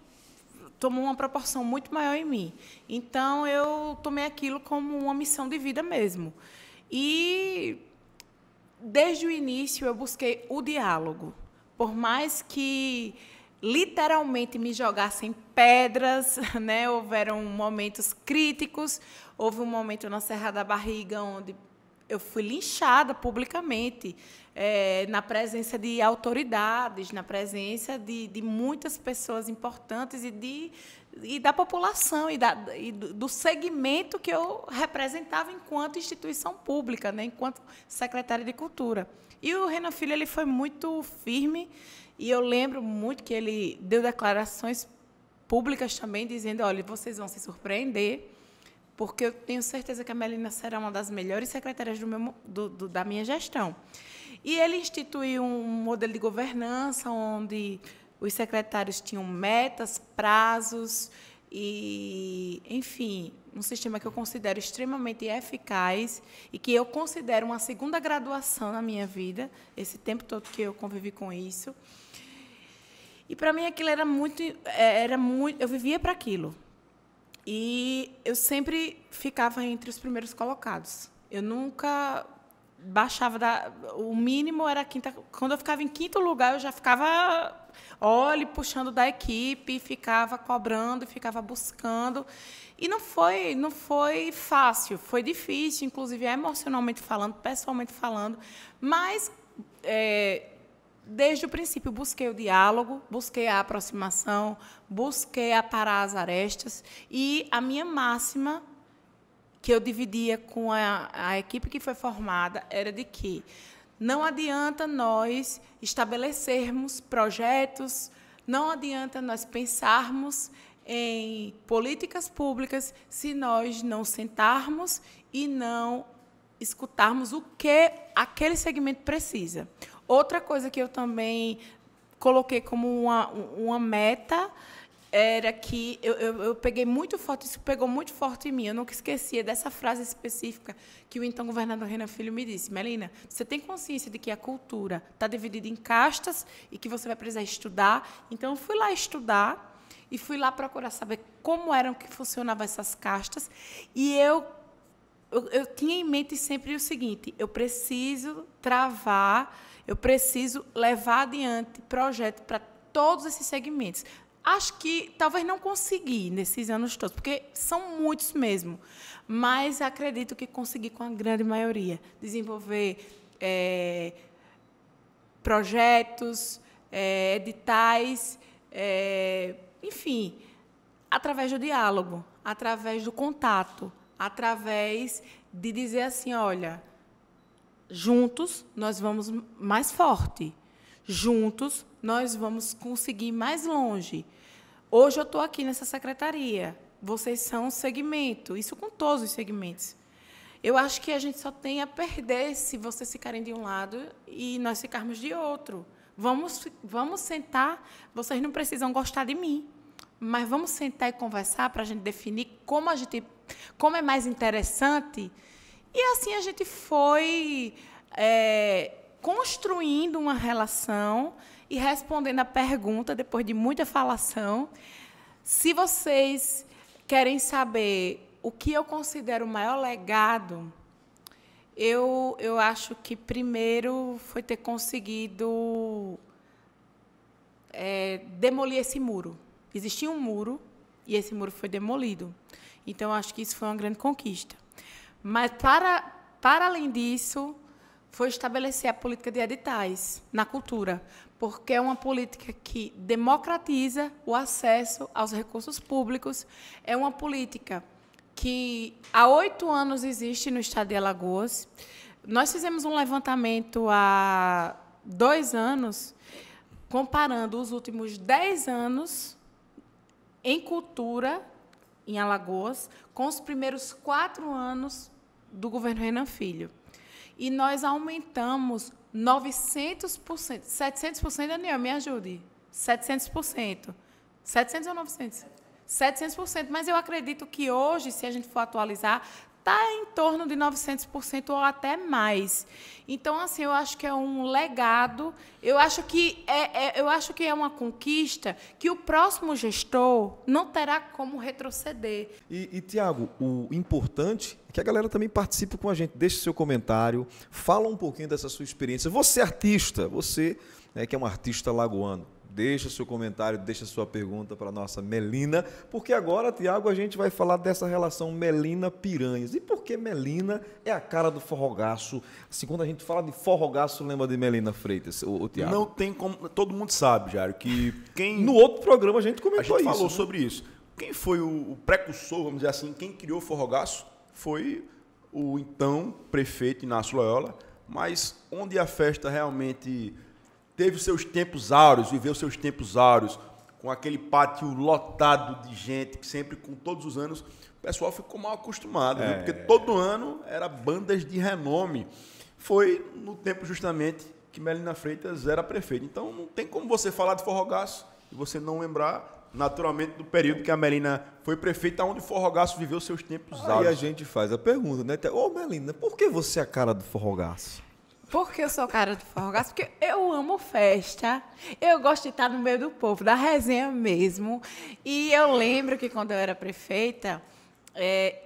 tomou uma proporção muito maior em mim. Então, eu tomei aquilo como uma missão de vida mesmo. E, desde o início, eu busquei o diálogo. Por mais que, literalmente, me jogassem pedras, né? Houveram momentos críticos, houve um momento na Serra da Barriga, onde eu fui linchada publicamente, é, na presença de autoridades, na presença de, de muitas pessoas importantes e, de, e da população, e, da, e do segmento que eu representava enquanto instituição pública, né, enquanto secretária de Cultura. E o Renan Filho ele foi muito firme, e eu lembro muito que ele deu declarações públicas também, dizendo, olha, vocês vão se surpreender, porque eu tenho certeza que a Melina será uma das melhores secretárias do meu, do, do, da minha gestão. E ele instituiu um modelo de governança onde os secretários tinham metas, prazos e, enfim, um sistema que eu considero extremamente eficaz e que eu considero uma segunda graduação na minha vida, esse tempo todo que eu convivi com isso. E, para mim, aquilo era muito, era muito... Eu vivia para aquilo. E eu sempre ficava entre os primeiros colocados. Eu nunca baixava da... O mínimo era a quinta... Quando eu ficava em quinto lugar, eu já ficava, olhe, puxando da equipe, ficava cobrando, ficava buscando. E não foi, não foi fácil, foi difícil, inclusive emocionalmente falando, pessoalmente falando. Mas, é, desde o princípio, busquei o diálogo, busquei a aproximação, busquei aparar as arestas. E a minha máxima, que eu dividia com a, a equipe que foi formada, era de que não adianta nós estabelecermos projetos, não adianta nós pensarmos em políticas públicas se nós não sentarmos e não escutarmos o que aquele segmento precisa. Outra coisa que eu também coloquei como uma, uma meta era que eu, eu, eu peguei muito forte, isso pegou muito forte em mim, eu nunca esquecia dessa frase específica que o então governador Renan Filho me disse, Melina, você tem consciência de que a cultura está dividida em castas e que você vai precisar estudar? Então, eu fui lá estudar e fui lá procurar saber como eram que funcionavam essas castas e eu, eu, eu tinha em mente sempre o seguinte, eu preciso travar... Eu preciso levar adiante projeto para todos esses segmentos. Acho que talvez não consegui nesses anos todos, porque são muitos mesmo, mas acredito que consegui com a grande maioria desenvolver é, projetos, é, editais, é, enfim, através do diálogo, através do contato, através de dizer assim, olha... Juntos, nós vamos mais forte. Juntos, nós vamos conseguir mais longe. Hoje, eu estou aqui nessa secretaria. Vocês são um segmento. Isso com todos os segmentos. Eu acho que a gente só tem a perder se vocês ficarem de um lado e nós ficarmos de outro. Vamos, vamos sentar. Vocês não precisam gostar de mim, mas vamos sentar e conversar para a gente definir como, a gente, como é mais interessante... E assim a gente foi é, construindo uma relação e respondendo a pergunta, depois de muita falação, se vocês querem saber o que eu considero o maior legado, eu, eu acho que primeiro foi ter conseguido é, demolir esse muro. Existia um muro e esse muro foi demolido. Então, acho que isso foi uma grande conquista. Mas, para, para além disso, foi estabelecer a política de editais na cultura, porque é uma política que democratiza o acesso aos recursos públicos, é uma política que há oito anos existe no estado de Alagoas. Nós fizemos um levantamento há dois anos, comparando os últimos dez anos em cultura em Alagoas, com os primeiros quatro anos do governo Renan Filho. e nós aumentamos novecentos por cento, setecentos por cento, Daniel, me ajude, setecentos por cento, setecentos por cento ou novecentos por cento? setecentos por cento, mas eu acredito que hoje, se a gente for atualizar, está em torno de novecentos por cento ou até mais. Então, assim, eu acho que é um legado, eu acho que é, é, eu acho que é uma conquista que o próximo gestor não terá como retroceder. E, e Tiago, o importante é que a galera também participe com a gente, deixe seu comentário, fala um pouquinho dessa sua experiência. Você artista, você né, que é um artista lagoano, deixa seu comentário, deixa sua pergunta para a nossa Melina, porque agora, Tiago, a gente vai falar dessa relação Melina-Piranhas. E por que Melina é a cara do forrogaço? Assim, quando a gente fala de forrogaço, lembra de Melina Freitas, o Tiago? Não tem como... Todo mundo sabe, Jairo, que quem... No outro programa a gente comentou isso. A gente isso, falou né? sobre isso. Quem foi o precursor, vamos dizer assim, quem criou o forrogaço foi o então prefeito Inácio Loyola, mas onde a festa realmente... teve os seus tempos áureos, viveu os seus tempos áureos, com aquele pátio lotado de gente, que sempre, com todos os anos, o pessoal ficou mal acostumado, é. né? Porque todo ano era bandas de renome. Foi no tempo, justamente, que Melina Freitas era prefeita. Então, não tem como você falar de forrogaço e você não lembrar, naturalmente, do período que a Melina foi prefeita, onde o forrogaço viveu os seus tempos áureos. Aí a gente faz a pergunta, né? Ô, oh, Melina, por que você é a cara do forrogaço? Por que eu sou cara do forrogaço? Porque eu amo festa, eu gosto de estar no meio do povo, da resenha mesmo. E eu lembro que quando eu era prefeita, é,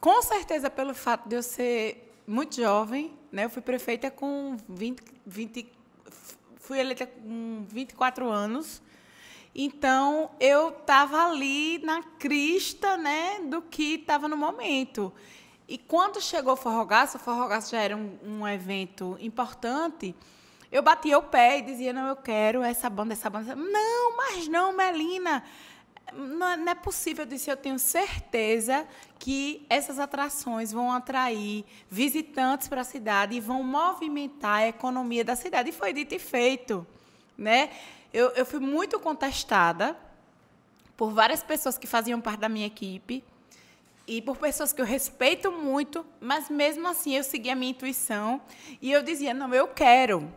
com certeza pelo fato de eu ser muito jovem, né, eu fui prefeita com vinte, vinte, fui eleita com vinte e quatro anos. Então, eu estava ali na crista, né, do que estava no momento. E quando chegou o Forrogaço, o Forrogaço já era um, um evento importante, eu batia o pé e dizia, não, eu quero essa banda, essa banda. Não, mas não, Melina, não, não é possível. Eu disse, eu tenho certeza que essas atrações vão atrair visitantes para a cidade e vão movimentar a economia da cidade. E foi dito e feito, né? Eu, eu fui muito contestada por várias pessoas que faziam parte da minha equipe, e por pessoas que eu respeito muito, mas mesmo assim eu segui a minha intuição e eu dizia, não, eu quero.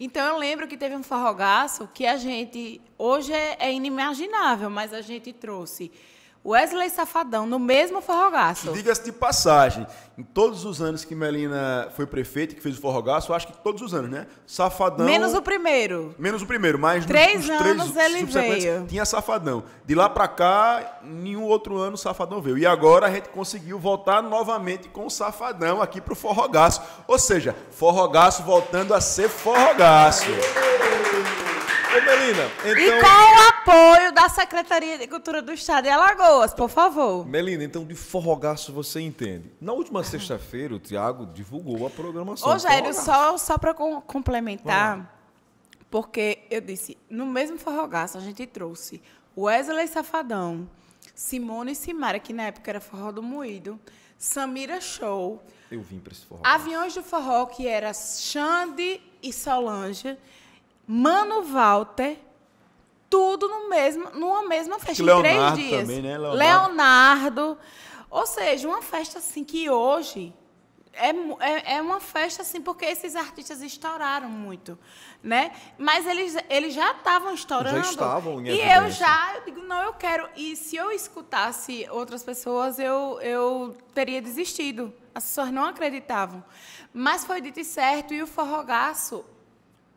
Então, eu lembro que teve um forrogaço que a gente, hoje é inimaginável, mas a gente trouxe Wesley Safadão no mesmo forrogaço. Diga-se de passagem, em todos os anos que Melina foi prefeita, que fez o forrogaço, eu acho que todos os anos, né? Safadão... Menos o primeiro. Menos o primeiro, mas... Três nos, anos três ele veio. Tinha Safadão. De lá para cá, nenhum outro ano o Safadão veio. E agora a gente conseguiu voltar novamente com o Safadão aqui pro forrogaço. Ou seja, forrogaço voltando a ser forrogaço. Ô, Melina, então... E com o apoio da Secretaria de Cultura do Estado de Alagoas, por favor. Melina, então de forrogaço você entende. Na última sexta-feira, o Tiago divulgou a programação. Ô, Jairo, só, só para complementar, porque eu disse, no mesmo forrogaço a gente trouxe Wesley Safadão, Simone e Simara, que na época era Forró do Moído, Samira Show. Eu vim para esse forró. Aviões do Forró, que era Xande e Solange, Mano Walter, tudo no mesmo, numa mesma festa, em três dias. Também, né? Leonardo. Leonardo. Ou seja, uma festa assim que hoje é, é, é uma festa assim, porque esses artistas estouraram muito, né? Mas eles, eles já estavam estourando. Já estavam em evidência. E eu já, eu digo, não, eu quero. E se eu escutasse outras pessoas, eu, eu teria desistido. As pessoas não acreditavam. Mas foi dito e certo, e o forrogaço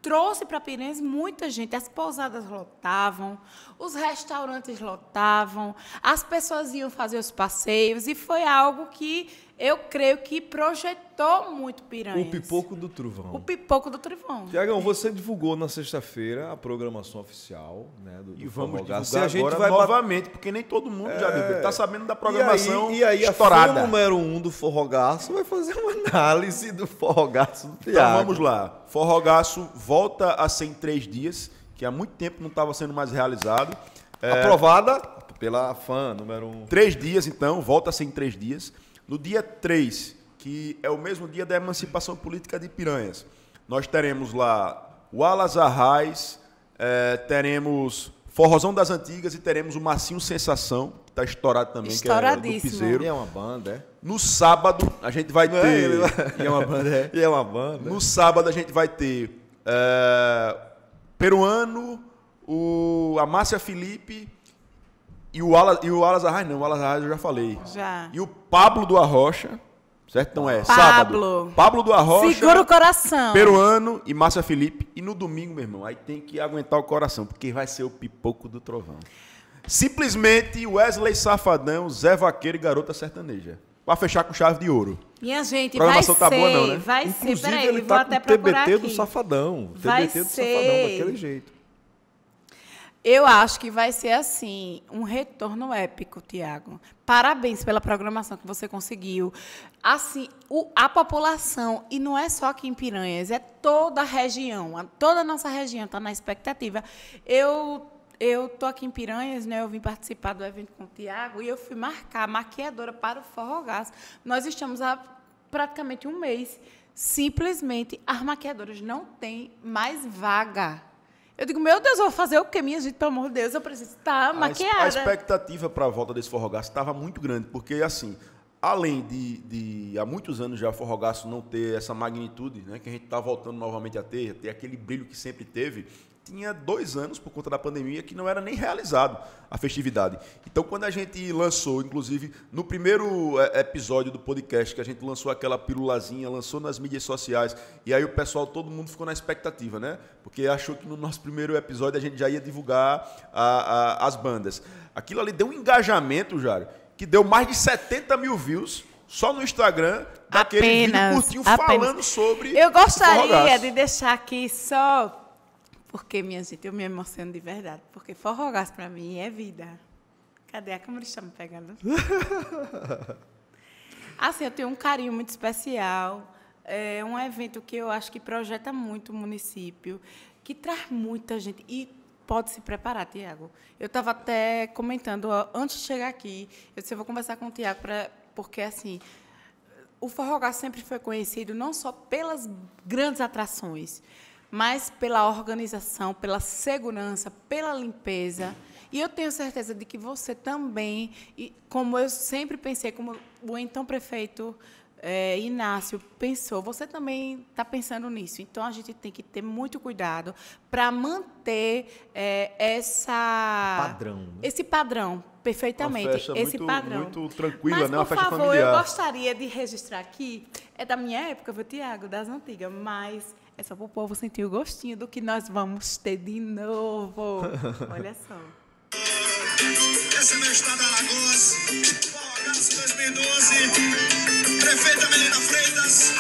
trouxe para Piranhas muita gente. As pousadas lotavam, os restaurantes lotavam, as pessoas iam fazer os passeios, e foi algo que eu creio que projetou muito Piranhas. O Pipoco do Trovão. O Pipoco do Trovão. Tiagão, você divulgou na sexta-feira a programação oficial, né, do, do e vamos divulgar se a gente agora vai novamente, porque nem todo mundo é... já viu, está sabendo da programação estourada. E aí, e aí estourada. A fã número um do forrogaço vai fazer uma análise do forrogaço do Tiago. Então vamos lá. Forrogaço volta a ser em três dias, que há muito tempo não estava sendo mais realizado. É... Aprovada pela fã número um. Três dias, então, volta a ser em três dias. No dia três, que é o mesmo dia da emancipação política de Piranhas, nós teremos lá o Alas Arrais, é, teremos Forrozão das Antigas, e teremos o Marcinho Sensação, que está estourado também, que é do Piseiro. E é uma banda, é? No sábado, a gente vai ter... É, e é uma banda, é? E é uma banda. No sábado, a gente vai ter uh, Peruano, o Amácia Felipe e o Alas, e o Alas Arraes, não, o Alas Arraes eu já falei. Já. E o Pablo do Arrocha. Certo? Então é Pablo. Sábado. Pablo do Arrocha. Segura o coração. Peruano e Márcia Felipe. E no domingo, meu irmão, aí tem que aguentar o coração, porque vai ser o pipoco do trovão. Simplesmente Wesley Safadão, Zé Vaqueiro e Garota Sertaneja. Vai fechar com chave de ouro. Minha gente, vai ser. Tá boa, não, né? Vai inclusive, ser. Peraí, ele tá vou até procurar T B T aqui. Do Safadão. Vai T B T do ser. Safadão, daquele jeito. Eu acho que vai ser, assim, um retorno épico, Tiago. Parabéns pela programação que você conseguiu. Assim, o, a população, e não é só aqui em Piranhas, é toda a região, a, toda a nossa região está na expectativa. Eu estou aqui em Piranhas, né, eu vim participar do evento com o Tiago, e eu fui marcar maquiadora para o Forrogaço. Nós estamos há praticamente um mês. Simplesmente, as maquiadoras não têm mais vaga. Eu digo, meu Deus, eu vou fazer o quê? Minha gente, pelo amor de Deus, eu preciso estar maquiada. A expectativa para a volta desse Forrogaço estava muito grande, porque, assim, além de, de há muitos anos já o Forrogaço não ter essa magnitude, né, que a gente está voltando novamente a ter, ter aquele brilho que sempre teve, tinha dois anos, por conta da pandemia, que não era nem realizado a festividade. Então, quando a gente lançou, inclusive, no primeiro episódio do podcast, que a gente lançou aquela pirulazinha, lançou nas mídias sociais, e aí o pessoal, todo mundo ficou na expectativa, né? Porque achou que no nosso primeiro episódio a gente já ia divulgar a, a, as bandas. Aquilo ali deu um engajamento, Jairo, que deu mais de setenta mil views, só no Instagram, daquele apenas, vídeo curtinho apenas. Falando sobre... Eu gostaria de deixar aqui só... Porque, minha gente, eu me emociono de verdade. Porque Forrogaço, para mim, é vida. Cadê? A câmera está me pegando. Assim, eu tenho um carinho muito especial. É um evento que eu acho que projeta muito o município, que traz muita gente. E pode se preparar, Tiago. Eu estava até comentando, ó, antes de chegar aqui, eu disse, eu vou conversar com o Tiago, porque, assim... O Forrogaço sempre foi conhecido não só pelas grandes atrações, mas pela organização, pela segurança, pela limpeza. E eu tenho certeza de que você também, e como eu sempre pensei, como o então prefeito é, Inácio pensou, você também está pensando nisso. Então, a gente tem que ter muito cuidado para manter é, essa, padrão, né? Esse padrão, perfeitamente. Uma festa esse muito, padrão. Muito tranquila, mas, né? Uma festa favor, familiar. Por favor, eu gostaria de registrar aqui, é da minha época, viu, Tiago, das antigas, mas... É só para o povo sentir o gostinho do que nós vamos ter de novo. Olha só. Essa é meu estado da Alagoas. Forrogaço dois mil e doze. Prefeita Melina Freitas.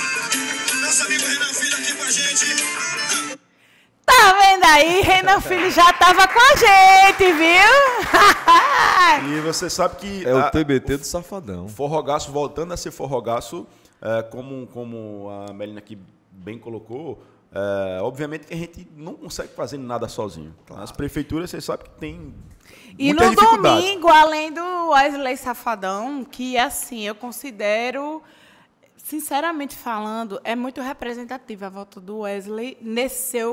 Nosso amigo Renan Filho aqui com a gente. Tá vendo aí? Renan Filho já estava com a gente, viu? E você sabe que... É a, o T B T do Safadão. Forrogaço, voltando a ser Forrogaço, é, como, como a Melina aqui... bem colocou, é, obviamente que a gente não consegue fazer nada sozinho. Claro. As prefeituras, você sabe que tem e muitas no domingo, além do Wesley Safadão, que, assim, eu considero, sinceramente falando, é muito representativa a volta do Wesley nesse seu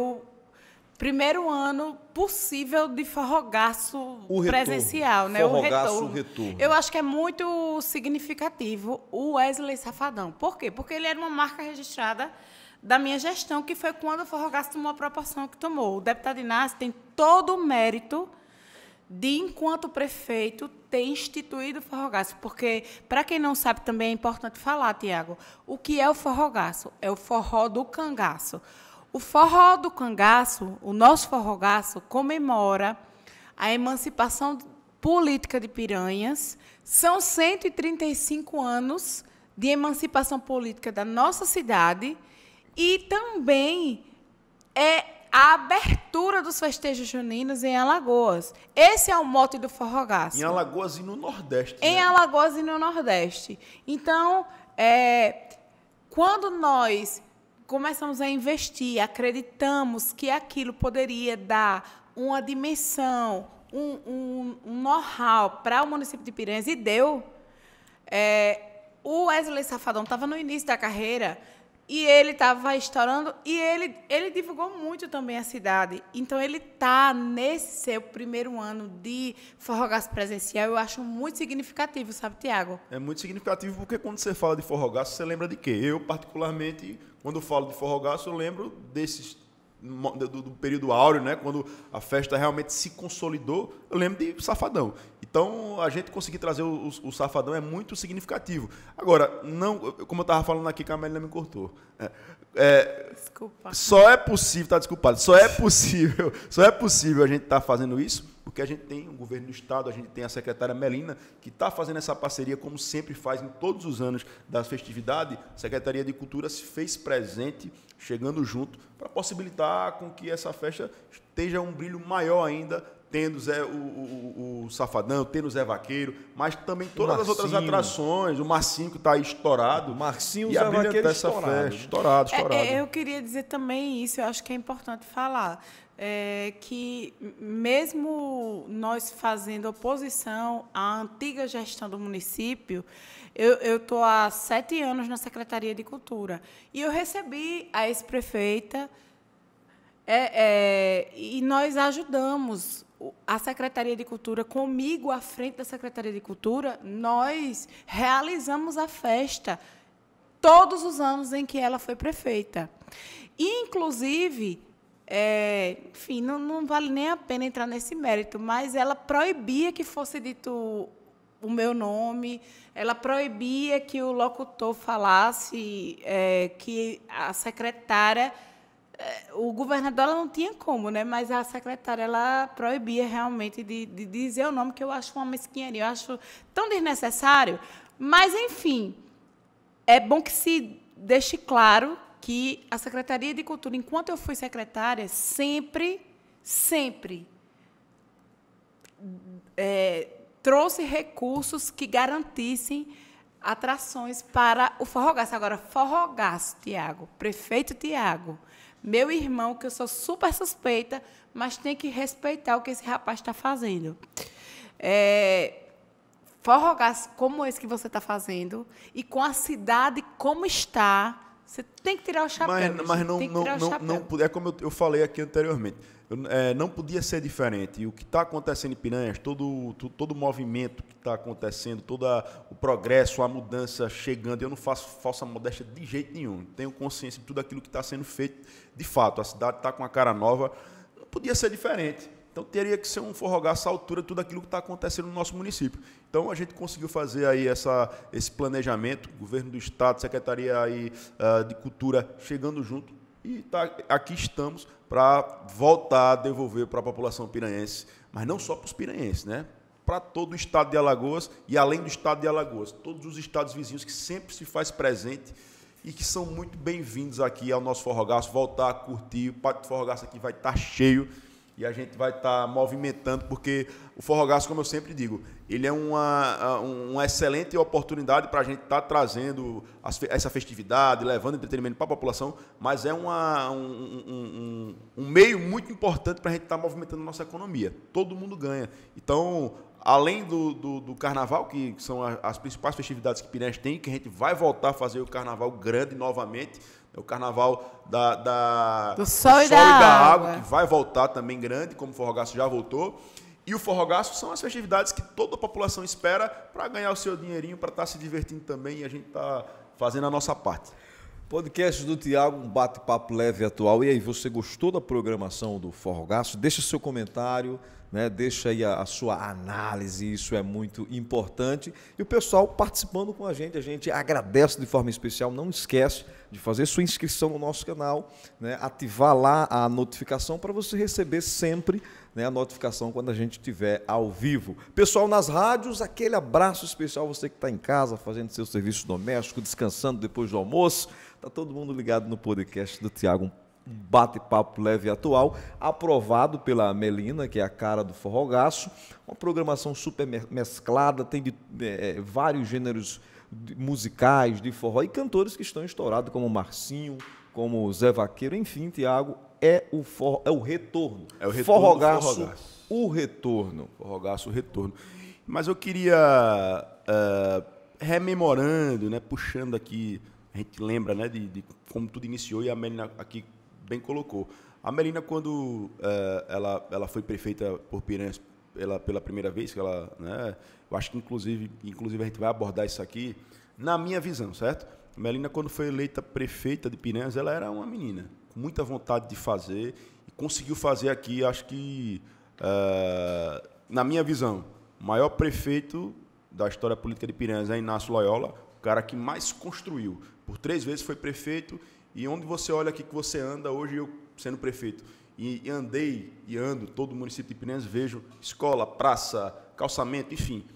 primeiro ano possível de Forrogaço presencial, né? O retorno. O retorno. Eu acho que é muito significativo o Wesley Safadão. Por quê? Porque ele era uma marca registrada da minha gestão, que foi quando o Forrogaço tomou a proporção que tomou. O deputado Inácio tem todo o mérito de, enquanto prefeito, ter instituído o Forrogaço. Porque, para quem não sabe, também é importante falar, Tiago, o que é o Forrogaço? É o forró do cangaço. O forró do cangaço, o nosso Forrogaço, comemora a emancipação política de Piranhas. São cento e trinta e cinco anos de emancipação política da nossa cidade. E também é a abertura dos festejos juninos em Alagoas. Esse é o mote do Forrogaço. Em Alagoas e no Nordeste. Em né? Alagoas e no Nordeste. Então, é, quando nós começamos a investir, acreditamos que aquilo poderia dar uma dimensão, um, um, um know-how para o município de Piranhas, e deu. É, o Wesley Safadão estava no início da carreira, E ele estava estourando e ele, ele divulgou muito também a cidade. Então, ele está nesse seu primeiro ano de forrogaço presencial, eu acho muito significativo, sabe, Tiago? É muito significativo porque quando você fala de forrogaço, você lembra de quê? Eu, particularmente, quando falo de forrogaço, eu lembro desses, do, do período áureo, né? Quando a festa realmente se consolidou, eu lembro de Safadão. Então, a gente conseguir trazer o, o, o Safadão é muito significativo. Agora, não, como eu estava falando aqui, que a Melina me cortou. É, é, Desculpa. Só é possível, tá desculpado, só é possível, só é possível a gente estar tá fazendo isso, porque a gente tem o governo do Estado, a gente tem a secretária Melina, que está fazendo essa parceria, como sempre faz em todos os anos da festividade. A Secretaria de Cultura se fez presente, chegando junto, para possibilitar com que essa festa esteja um brilho maior ainda, tendo Zé, o, o, o Safadão, tendo o Zé Vaqueiro, mas também todas as outras atrações, o Marcinho que está estourado. Marcinho e o Zé Vaqueiro essa estourado. Festa, estourado, estourado. É, eu queria dizer também isso, eu acho que é importante falar, é, que mesmo nós fazendo oposição à antiga gestão do município, eu estou há sete anos na Secretaria de Cultura e eu recebi a ex-prefeita é, é, e nós ajudamos a Secretaria de Cultura, comigo à frente da Secretaria de Cultura, nós realizamos a festa todos os anos em que ela foi prefeita. E, inclusive, é, enfim, não, não vale nem a pena entrar nesse mérito, mas ela proibia que fosse dito o meu nome, ela proibia que o locutor falasse é, que a secretária... O governador ela não tinha como, né? Mas a secretária ela proibia realmente de, de dizer o nome, que eu acho uma mesquinharia, eu acho tão desnecessário. Mas, enfim, é bom que se deixe claro que a Secretaria de Cultura, enquanto eu fui secretária, sempre, sempre é, trouxe recursos que garantissem atrações para o forrogaço. Agora, forrogaço, Tiago, prefeito Tiago... Meu irmão, que eu sou super suspeita, mas tem que respeitar o que esse rapaz está fazendo. É, forrogaço como esse que você está fazendo e com a cidade como está, você tem que tirar o chapéu. Mas, mas não, não, não, chapéu. não, não, é como eu, eu falei aqui anteriormente, eu, é, não podia ser diferente. E o que está acontecendo em Piranhas, todo, todo, todo o movimento que está acontecendo, todo a, o progresso, a mudança chegando, eu não faço falsa modéstia de jeito nenhum. Tenho consciência de tudo aquilo que está sendo feito de fato. A cidade está com a cara nova, não podia ser diferente. Então, teria que ser um forrogaço à altura de tudo aquilo que está acontecendo no nosso município. Então, a gente conseguiu fazer aí essa, esse planejamento, governo do Estado, Secretaria aí, uh, de Cultura chegando junto, e tá, aqui estamos para voltar a devolver para a população piranhense, mas não só para os piranhenses, né? Para todo o Estado de Alagoas e além do Estado de Alagoas, todos os estados vizinhos que sempre se faz presente e que são muito bem-vindos aqui ao nosso forrogaço, voltar a curtir, o pátio de forrogaço aqui vai estar cheio, e a gente vai estar movimentando, porque o forrogaço, como eu sempre digo, ele é uma, uma excelente oportunidade para a gente estar trazendo essa festividade, levando entretenimento para a população, mas é uma, um, um, um meio muito importante para a gente estar movimentando a nossa economia. Todo mundo ganha. Então, além do, do, do carnaval, que são as principais festividades que Piranhas tem, que a gente vai voltar a fazer o carnaval grande novamente, é o carnaval da, da, do sol, do sol e da, da água, água, que vai voltar também grande, como o forrogaço já voltou. E o forrogaço são as festividades que toda a população espera para ganhar o seu dinheirinho, para estar se divertindo também, e a gente está fazendo a nossa parte. Podcast do Tiago, um bate-papo leve e atual. E aí, você gostou da programação do forrogaço? Deixa seu comentário, né? Deixa aí a, a sua análise, isso é muito importante. E o pessoal participando com a gente, a gente agradece de forma especial. Não esquece de fazer sua inscrição no nosso canal, né? Ativar lá a notificação para você receber sempre, né, a notificação quando a gente estiver ao vivo. Pessoal nas rádios, aquele abraço especial, você que está em casa, fazendo seu serviço doméstico, descansando depois do almoço. Está todo mundo ligado no podcast do Tiago, um bate-papo leve e atual, aprovado pela Melina, que é a cara do forrogaço. Uma programação super mesclada, tem de, é, vários gêneros musicais de forró e cantores que estão estourados, como Marcinho, como Zé Vaqueiro, enfim, Tiago, é o, for, é o retorno. É o retorno forrogaço, forrogaço, o retorno. Forrogaço, o retorno. Mas eu queria, uh, rememorando, né, puxando aqui a gente lembra, né, de, de como tudo iniciou, e a Melina aqui bem colocou. A Melina, quando é, ela, ela foi prefeita por Piranhas pela, pela primeira vez, que ela, né, eu acho que inclusive, inclusive a gente vai abordar isso aqui, na minha visão, certo? A Melina, quando foi eleita prefeita de Piranhas, ela era uma menina com muita vontade de fazer, e conseguiu fazer aqui, acho que, é, na minha visão, o maior prefeito da história política de Piranhas é Inácio Loyola, o cara que mais construiu. Por três vezes foi prefeito, e onde você olha aqui que você anda, hoje eu sendo prefeito, e andei e ando todo o município de Piranhas, vejo escola, praça, calçamento, enfim.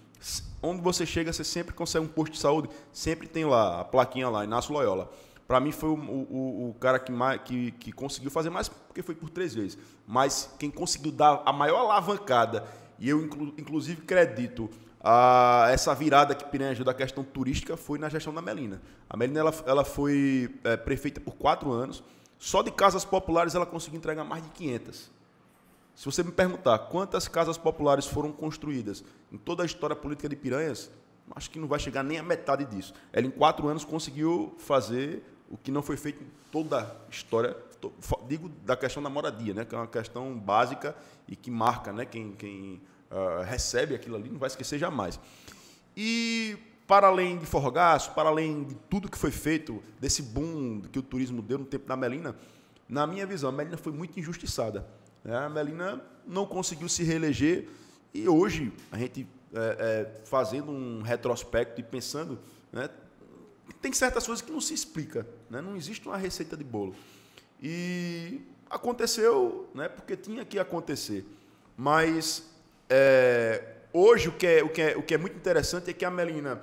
Onde você chega, você sempre consegue um posto de saúde, sempre tem lá a plaquinha lá, Inácio Loyola. Para mim foi o, o, o cara que, mais, que, que conseguiu fazer mais, porque foi por três vezes. Mas quem conseguiu dar a maior alavancada, e eu inclu, inclusive acredito... Ah, essa virada que Piranha ajudou a questão turística foi na gestão da Melina. A Melina ela, ela foi é, prefeita por quatro anos. Só de casas populares ela conseguiu entregar mais de quinhentas. Se você me perguntar quantas casas populares foram construídas em toda a história política de Piranhas, acho que não vai chegar nem a metade disso. Ela em quatro anos conseguiu fazer o que não foi feito em toda a história, to, digo, da questão da moradia, né, que é uma questão básica e que marca, né, quem... quem Uh, recebe aquilo ali, não vai esquecer jamais. E, para além de Forrogaço, para além de tudo que foi feito, desse boom que o turismo deu no tempo da Melina, na minha visão, a Melina foi muito injustiçada. A Melina não conseguiu se reeleger, e hoje, a gente é, é, fazendo um retrospecto e pensando, né, tem certas coisas que não se explica, né? Não existe uma receita de bolo. E aconteceu, né, porque tinha que acontecer. Mas... É, hoje o que é, o que é, o que é muito interessante é que a Melina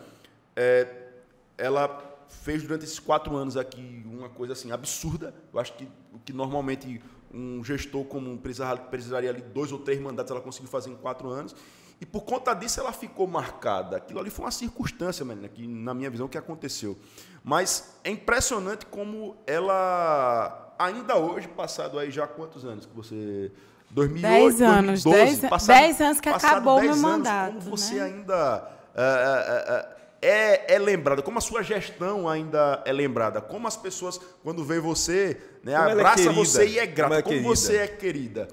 é, ela fez durante esses quatro anos aqui uma coisa assim absurda. Eu acho que o que normalmente um gestor como precisaria ali dois ou três mandatos, ela conseguiu fazer em quatro anos, e por conta disso ela ficou marcada. Aquilo ali foi uma circunstância, Melina, que na minha visão que aconteceu, mas é impressionante como ela ainda hoje, passado aí já quantos anos que você... dois mil e oito, dez anos, dois mil e doze, passado, dez anos que acabou meu mandato. Como você, né, ainda uh, uh, uh, é, é lembrada, como a sua gestão ainda é lembrada, como as pessoas, quando vê você, né, abraça é você e é grata, como, é como você é querida.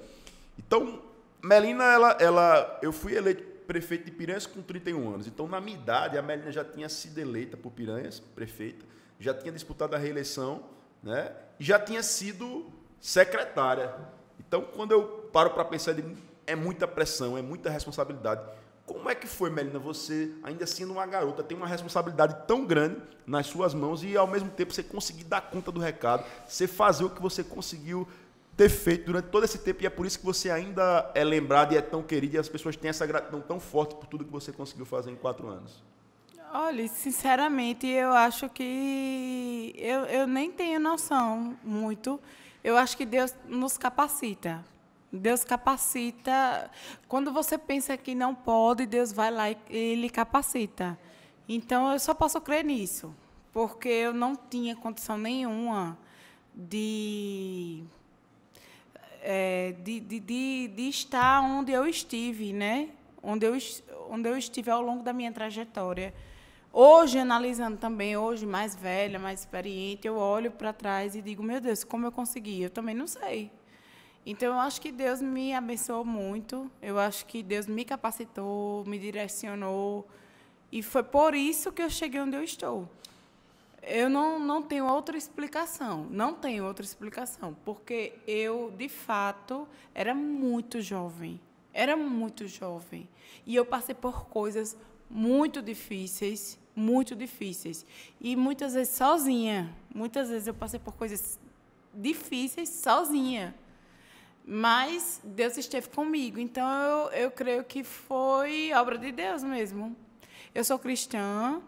Então, Melina, ela, ela, eu fui eleito prefeito de Piranhas com trinta e um anos. Então, na minha idade, a Melina já tinha sido eleita por Piranhas, prefeita, já tinha disputado a reeleição, né, e já tinha sido secretária. Então, quando eu paro para pensar, é muita pressão, é muita responsabilidade. Como é que foi, Melina, você, ainda sendo uma garota, tem uma responsabilidade tão grande nas suas mãos e, ao mesmo tempo, você conseguir dar conta do recado, você fazer o que você conseguiu ter feito durante todo esse tempo, e é por isso que você ainda é lembrada e é tão querida, e as pessoas têm essa gratidão tão forte por tudo que você conseguiu fazer em quatro anos? Olha, sinceramente, eu acho que eu, eu nem tenho noção muito. Eu acho que Deus nos capacita. Deus capacita. Quando você pensa que não pode, Deus vai lá e ele capacita. Então, eu só posso crer nisso, porque eu não tinha condição nenhuma de, é, de, de, de, de estar onde eu estive, né? Onde eu, onde eu estive ao longo da minha trajetória. Hoje, analisando também, hoje, mais velha, mais experiente, eu olho para trás e digo, meu Deus, como eu consegui? Eu também não sei. Então, eu acho que Deus me abençoou muito, eu acho que Deus me capacitou, me direcionou, e foi por isso que eu cheguei onde eu estou. Eu não, não tenho outra explicação, não tenho outra explicação, porque eu, de fato, era muito jovem, era muito jovem, e eu passei por coisas muito difíceis, muito difíceis. E muitas vezes sozinha. Muitas vezes eu passei por coisas difíceis sozinha. Mas Deus esteve comigo. Então, eu, eu creio que foi obra de Deus mesmo. Eu sou cristã,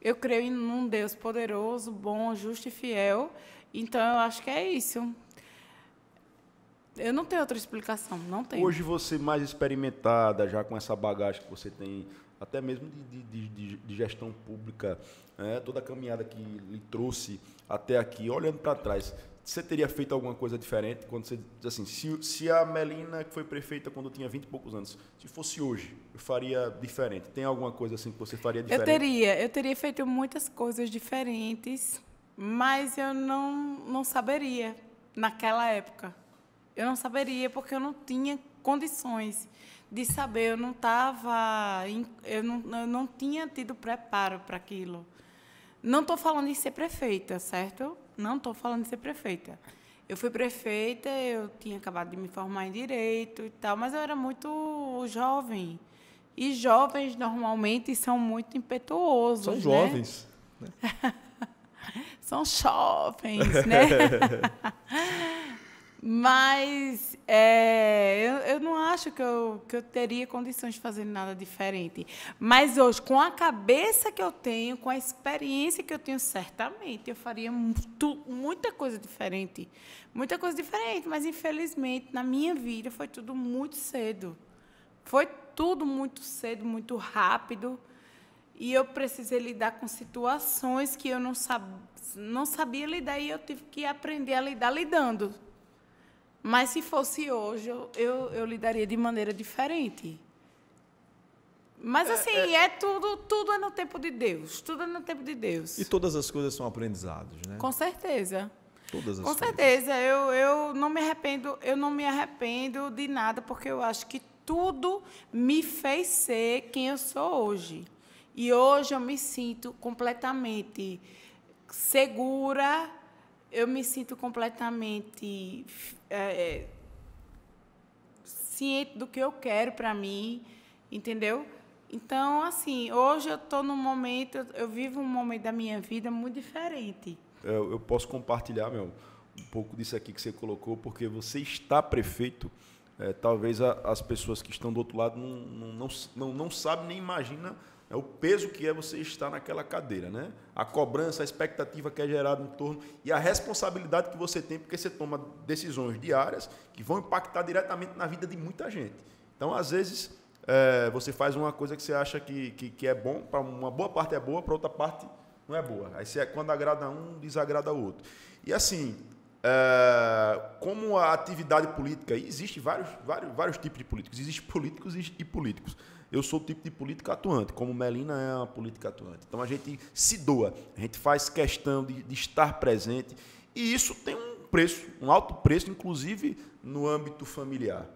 eu creio em um Deus poderoso, bom, justo e fiel. Então, eu acho que é isso. Eu não tenho outra explicação, não tenho. Hoje, você mais experimentada, já com essa bagagem que você tem... até mesmo de, de, de, de gestão pública, né? Toda a caminhada que lhe trouxe até aqui, olhando para trás, você teria feito alguma coisa diferente? Quando você diz assim, se, se a Melina, que foi prefeita quando eu tinha vinte e poucos anos, se fosse hoje, eu faria diferente. Tem alguma coisa assim que você faria diferente? Eu teria, eu teria feito muitas coisas diferentes, mas eu não, não saberia naquela época. Eu não saberia porque eu não tinha condições de saber, eu não estava, eu não, eu não tinha tido preparo para aquilo. Não estou falando de ser prefeita, certo? Não estou falando de ser prefeita. Eu fui prefeita, eu tinha acabado de me formar em Direito e tal, mas eu era muito jovem. E jovens, normalmente, são muito impetuosos, São né? jovens. Né? São jovens, né? Mas é, eu, eu não acho que eu, que eu teria condições de fazer nada diferente. Mas hoje, com a cabeça que eu tenho, com a experiência que eu tenho, certamente eu faria muito, muita coisa diferente. Muita coisa diferente, mas, infelizmente, na minha vida foi tudo muito cedo. Foi tudo muito cedo, muito rápido. E eu precisei lidar com situações que eu não, sab, não sabia lidar e eu tive que aprender a lidar lidando. Mas, se fosse hoje, eu, eu, eu lidaria de maneira diferente. Mas, assim, é, é... é tudo, tudo é no tempo de Deus. Tudo é no tempo de Deus. E todas as coisas são aprendizados, né? Com certeza. Todas as Com coisas. certeza. Eu, eu, não me arrependo, eu não me arrependo de nada, porque eu acho que tudo me fez ser quem eu sou hoje. E hoje eu me sinto completamente segura, eu me sinto completamente é, ciente do que eu quero para mim, entendeu? Então, assim, hoje eu estou num momento, eu vivo um momento da minha vida muito diferente. Eu, eu posso compartilhar, meu, um pouco disso aqui que você colocou, porque você está prefeito, é, talvez a, as pessoas que estão do outro lado não, não, não, não sabem nem imaginam é o peso que é você estar naquela cadeira, né? A cobrança, a expectativa que é gerada em torno e a responsabilidade que você tem, porque você toma decisões diárias que vão impactar diretamente na vida de muita gente. Então, às vezes, é, você faz uma coisa que você acha que, que, que é bom, para uma boa parte é boa, para outra parte não é boa. Aí, você, quando agrada um, desagrada o outro. E, assim, é, como a atividade política, existe vários, vários, vários tipos de políticos. Existem políticos e políticos. Eu sou o tipo de política atuante, como Melina é uma política atuante. Então, a gente se doa, a gente faz questão de, de estar presente. E isso tem um preço, um alto preço, inclusive no âmbito familiar.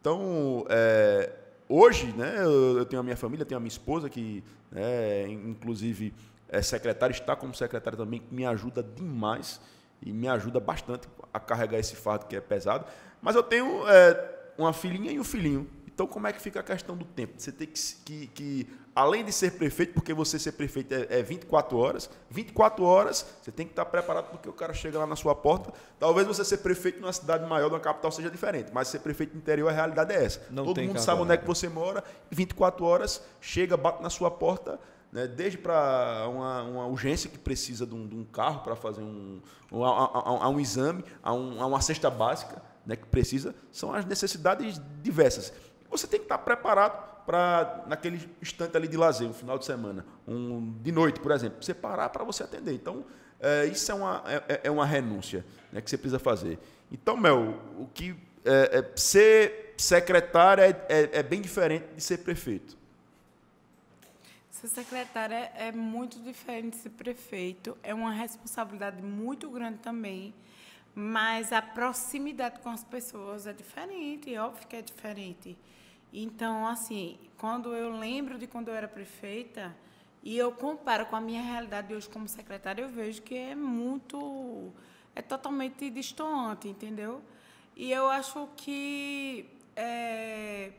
Então, é, hoje, né, eu, eu tenho a minha família, tenho a minha esposa, que, é, inclusive, é secretária, está como secretária também, que me ajuda demais e me ajuda bastante a carregar esse fardo que é pesado. Mas eu tenho é, uma filhinha e um filhinho. Então, como é que fica a questão do tempo? Você tem que, que, que além de ser prefeito, porque você ser prefeito é, é vinte e quatro horas, vinte e quatro horas você tem que estar preparado porque o cara chega lá na sua porta. Talvez você ser prefeito numa cidade maior, numa capital, seja diferente, mas ser prefeito do interior, a realidade é essa. Não Todo mundo sabe onde é que você mora, vinte e quatro horas, chega, bate na sua porta, né, desde para uma, uma urgência que precisa de um, de um carro para fazer um, um, a, a, a um exame, a, um, a uma cesta básica, né, que precisa, são as necessidades diversas. Você tem que estar preparado para, naquele instante ali de lazer, um final de semana, um, de noite, por exemplo, você parar para você atender. Então, é, isso é uma, é, é uma renúncia, né, que você precisa fazer. Então, Mel, o que, é, é, ser secretária é, é, é bem diferente de ser prefeito. Ser secretária é muito diferente de ser prefeito. É uma responsabilidade muito grande também, mas a proximidade com as pessoas é diferente, óbvio que é diferente. Então, assim, quando eu lembro de quando eu era prefeita e eu comparo com a minha realidade hoje como secretária, eu vejo que é muito... é totalmente distoante, entendeu? E eu acho que... É,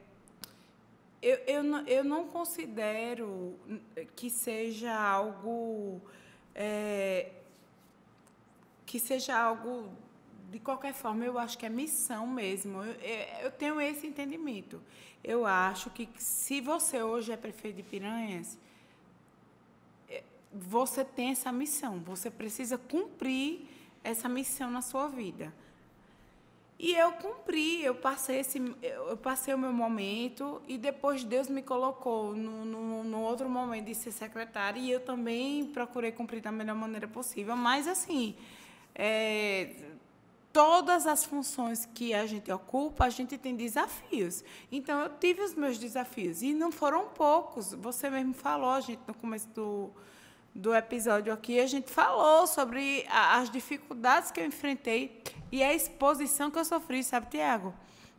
eu, eu, não, eu não considero que seja algo... É, que seja algo... De qualquer forma, eu acho que é missão mesmo. Eu, eu tenho esse entendimento. Eu acho que, se você hoje é prefeito de Piranhas, você tem essa missão. Você precisa cumprir essa missão na sua vida. E eu cumpri, eu passei, esse, eu passei o meu momento e depois Deus me colocou no, no, no outro momento de ser secretária e eu também procurei cumprir da melhor maneira possível. Mas, assim... É, todas as funções que a gente ocupa, a gente tem desafios. Então, eu tive os meus desafios, e não foram poucos. Você mesmo falou, a gente, no começo do, do episódio aqui, a gente falou sobre a, as dificuldades que eu enfrentei e a exposição que eu sofri, sabe, Tiago?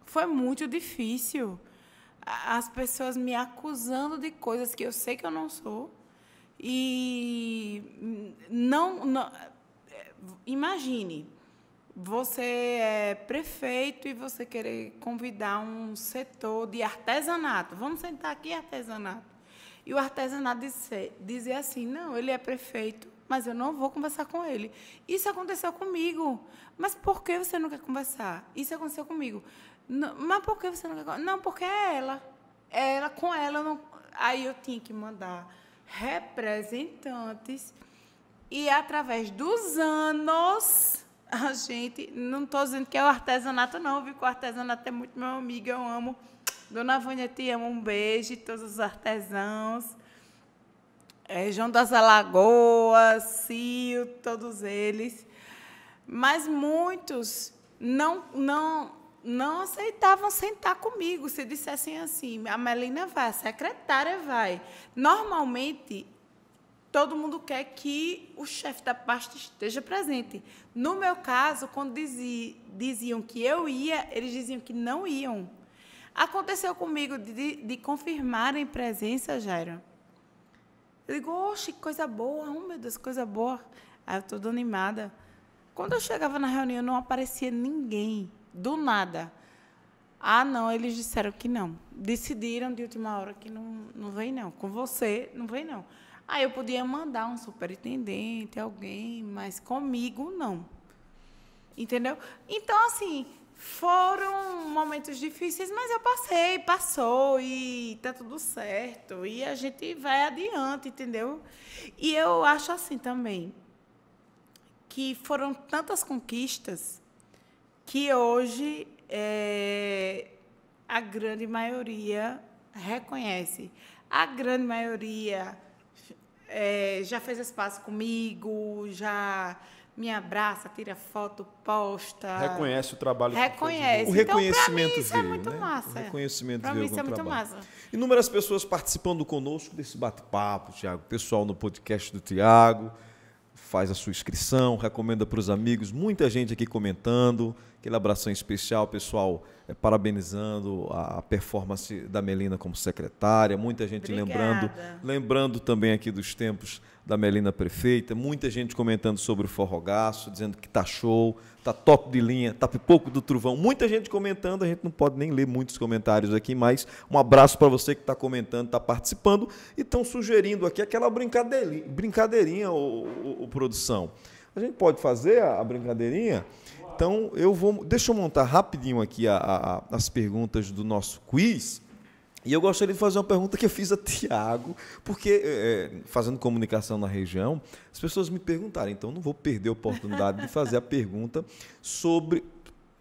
Foi muito difícil. As pessoas me acusando de coisas que eu sei que eu não sou. E não... não imagine, você é prefeito e você querer convidar um setor de artesanato. Vamos sentar aqui, artesanato. E o artesanato dizer, dizer assim, não, ele é prefeito, mas eu não vou conversar com ele. Isso aconteceu comigo. Mas por que você não quer conversar? Isso aconteceu comigo. Não, mas por que você não quer conversar? Não, porque é ela. É ela, com ela. Não... Aí eu tinha que mandar representantes. E, através dos anos, a gente... Não estou dizendo que é o artesanato, não, viu? Que o artesanato é muito meu amigo, eu amo. Dona Vânia, te amo, um beijo, todos os artesãos. É, João das Alagoas, Cio, todos eles. Mas muitos não, não, não aceitavam sentar comigo, se dissessem assim, a Melina vai, a secretária vai. Normalmente... Todo mundo quer que o chefe da pasta esteja presente. No meu caso, quando dizi, diziam que eu ia, eles diziam que não iam. Aconteceu comigo de, de confirmarem presença, Jairo. Eu digo, oxe, que coisa boa, oh, meu Deus, coisa boa. Aí eu estou toda animada. Quando eu chegava na reunião, não aparecia ninguém, do nada. Ah, não, eles disseram que não. Decidiram de última hora que não, não vem, não. Com você, não vem, não. Aí eu podia mandar um superintendente, alguém, mas comigo, não. Entendeu? Então, assim, foram momentos difíceis, mas eu passei, passou, e tá tudo certo, e a gente vai adiante, entendeu? E eu acho assim também, que foram tantas conquistas que hoje é, a grande maioria reconhece. A grande maioria... É, já fez espaço comigo, já me abraça, tira foto, posta. Reconhece o trabalho. Reconhece. Que o então, reconhecimento veio, é muito né? massa. O reconhecimento pra veio mim, isso é muito trabalho. Massa. Inúmeras pessoas participando conosco desse bate-papo, Tiago. O pessoal no podcast do Tiago faz a sua inscrição, recomenda para os amigos. Muita gente aqui comentando. Aquele abração especial, pessoal, é, parabenizando a performance da Melina como secretária, muita gente lembrando, lembrando também aqui dos tempos da Melina prefeita, muita gente comentando sobre o Forrogaço, dizendo que tá show, tá top de linha, tá pipoco do trovão, muita gente comentando, a gente não pode nem ler muitos comentários aqui, mas um abraço para você que está comentando, está participando e estão sugerindo aqui aquela brincadeirinha, brincadeirinha ou, ou, ou produção. A gente pode fazer a, a brincadeirinha? Então, eu vou, deixa eu montar rapidinho aqui a, a, as perguntas do nosso quiz. E eu gostaria de fazer uma pergunta que eu fiz a Tiago, porque, é, fazendo comunicação na região, as pessoas me perguntaram, então não vou perder a oportunidade de fazer a pergunta sobre...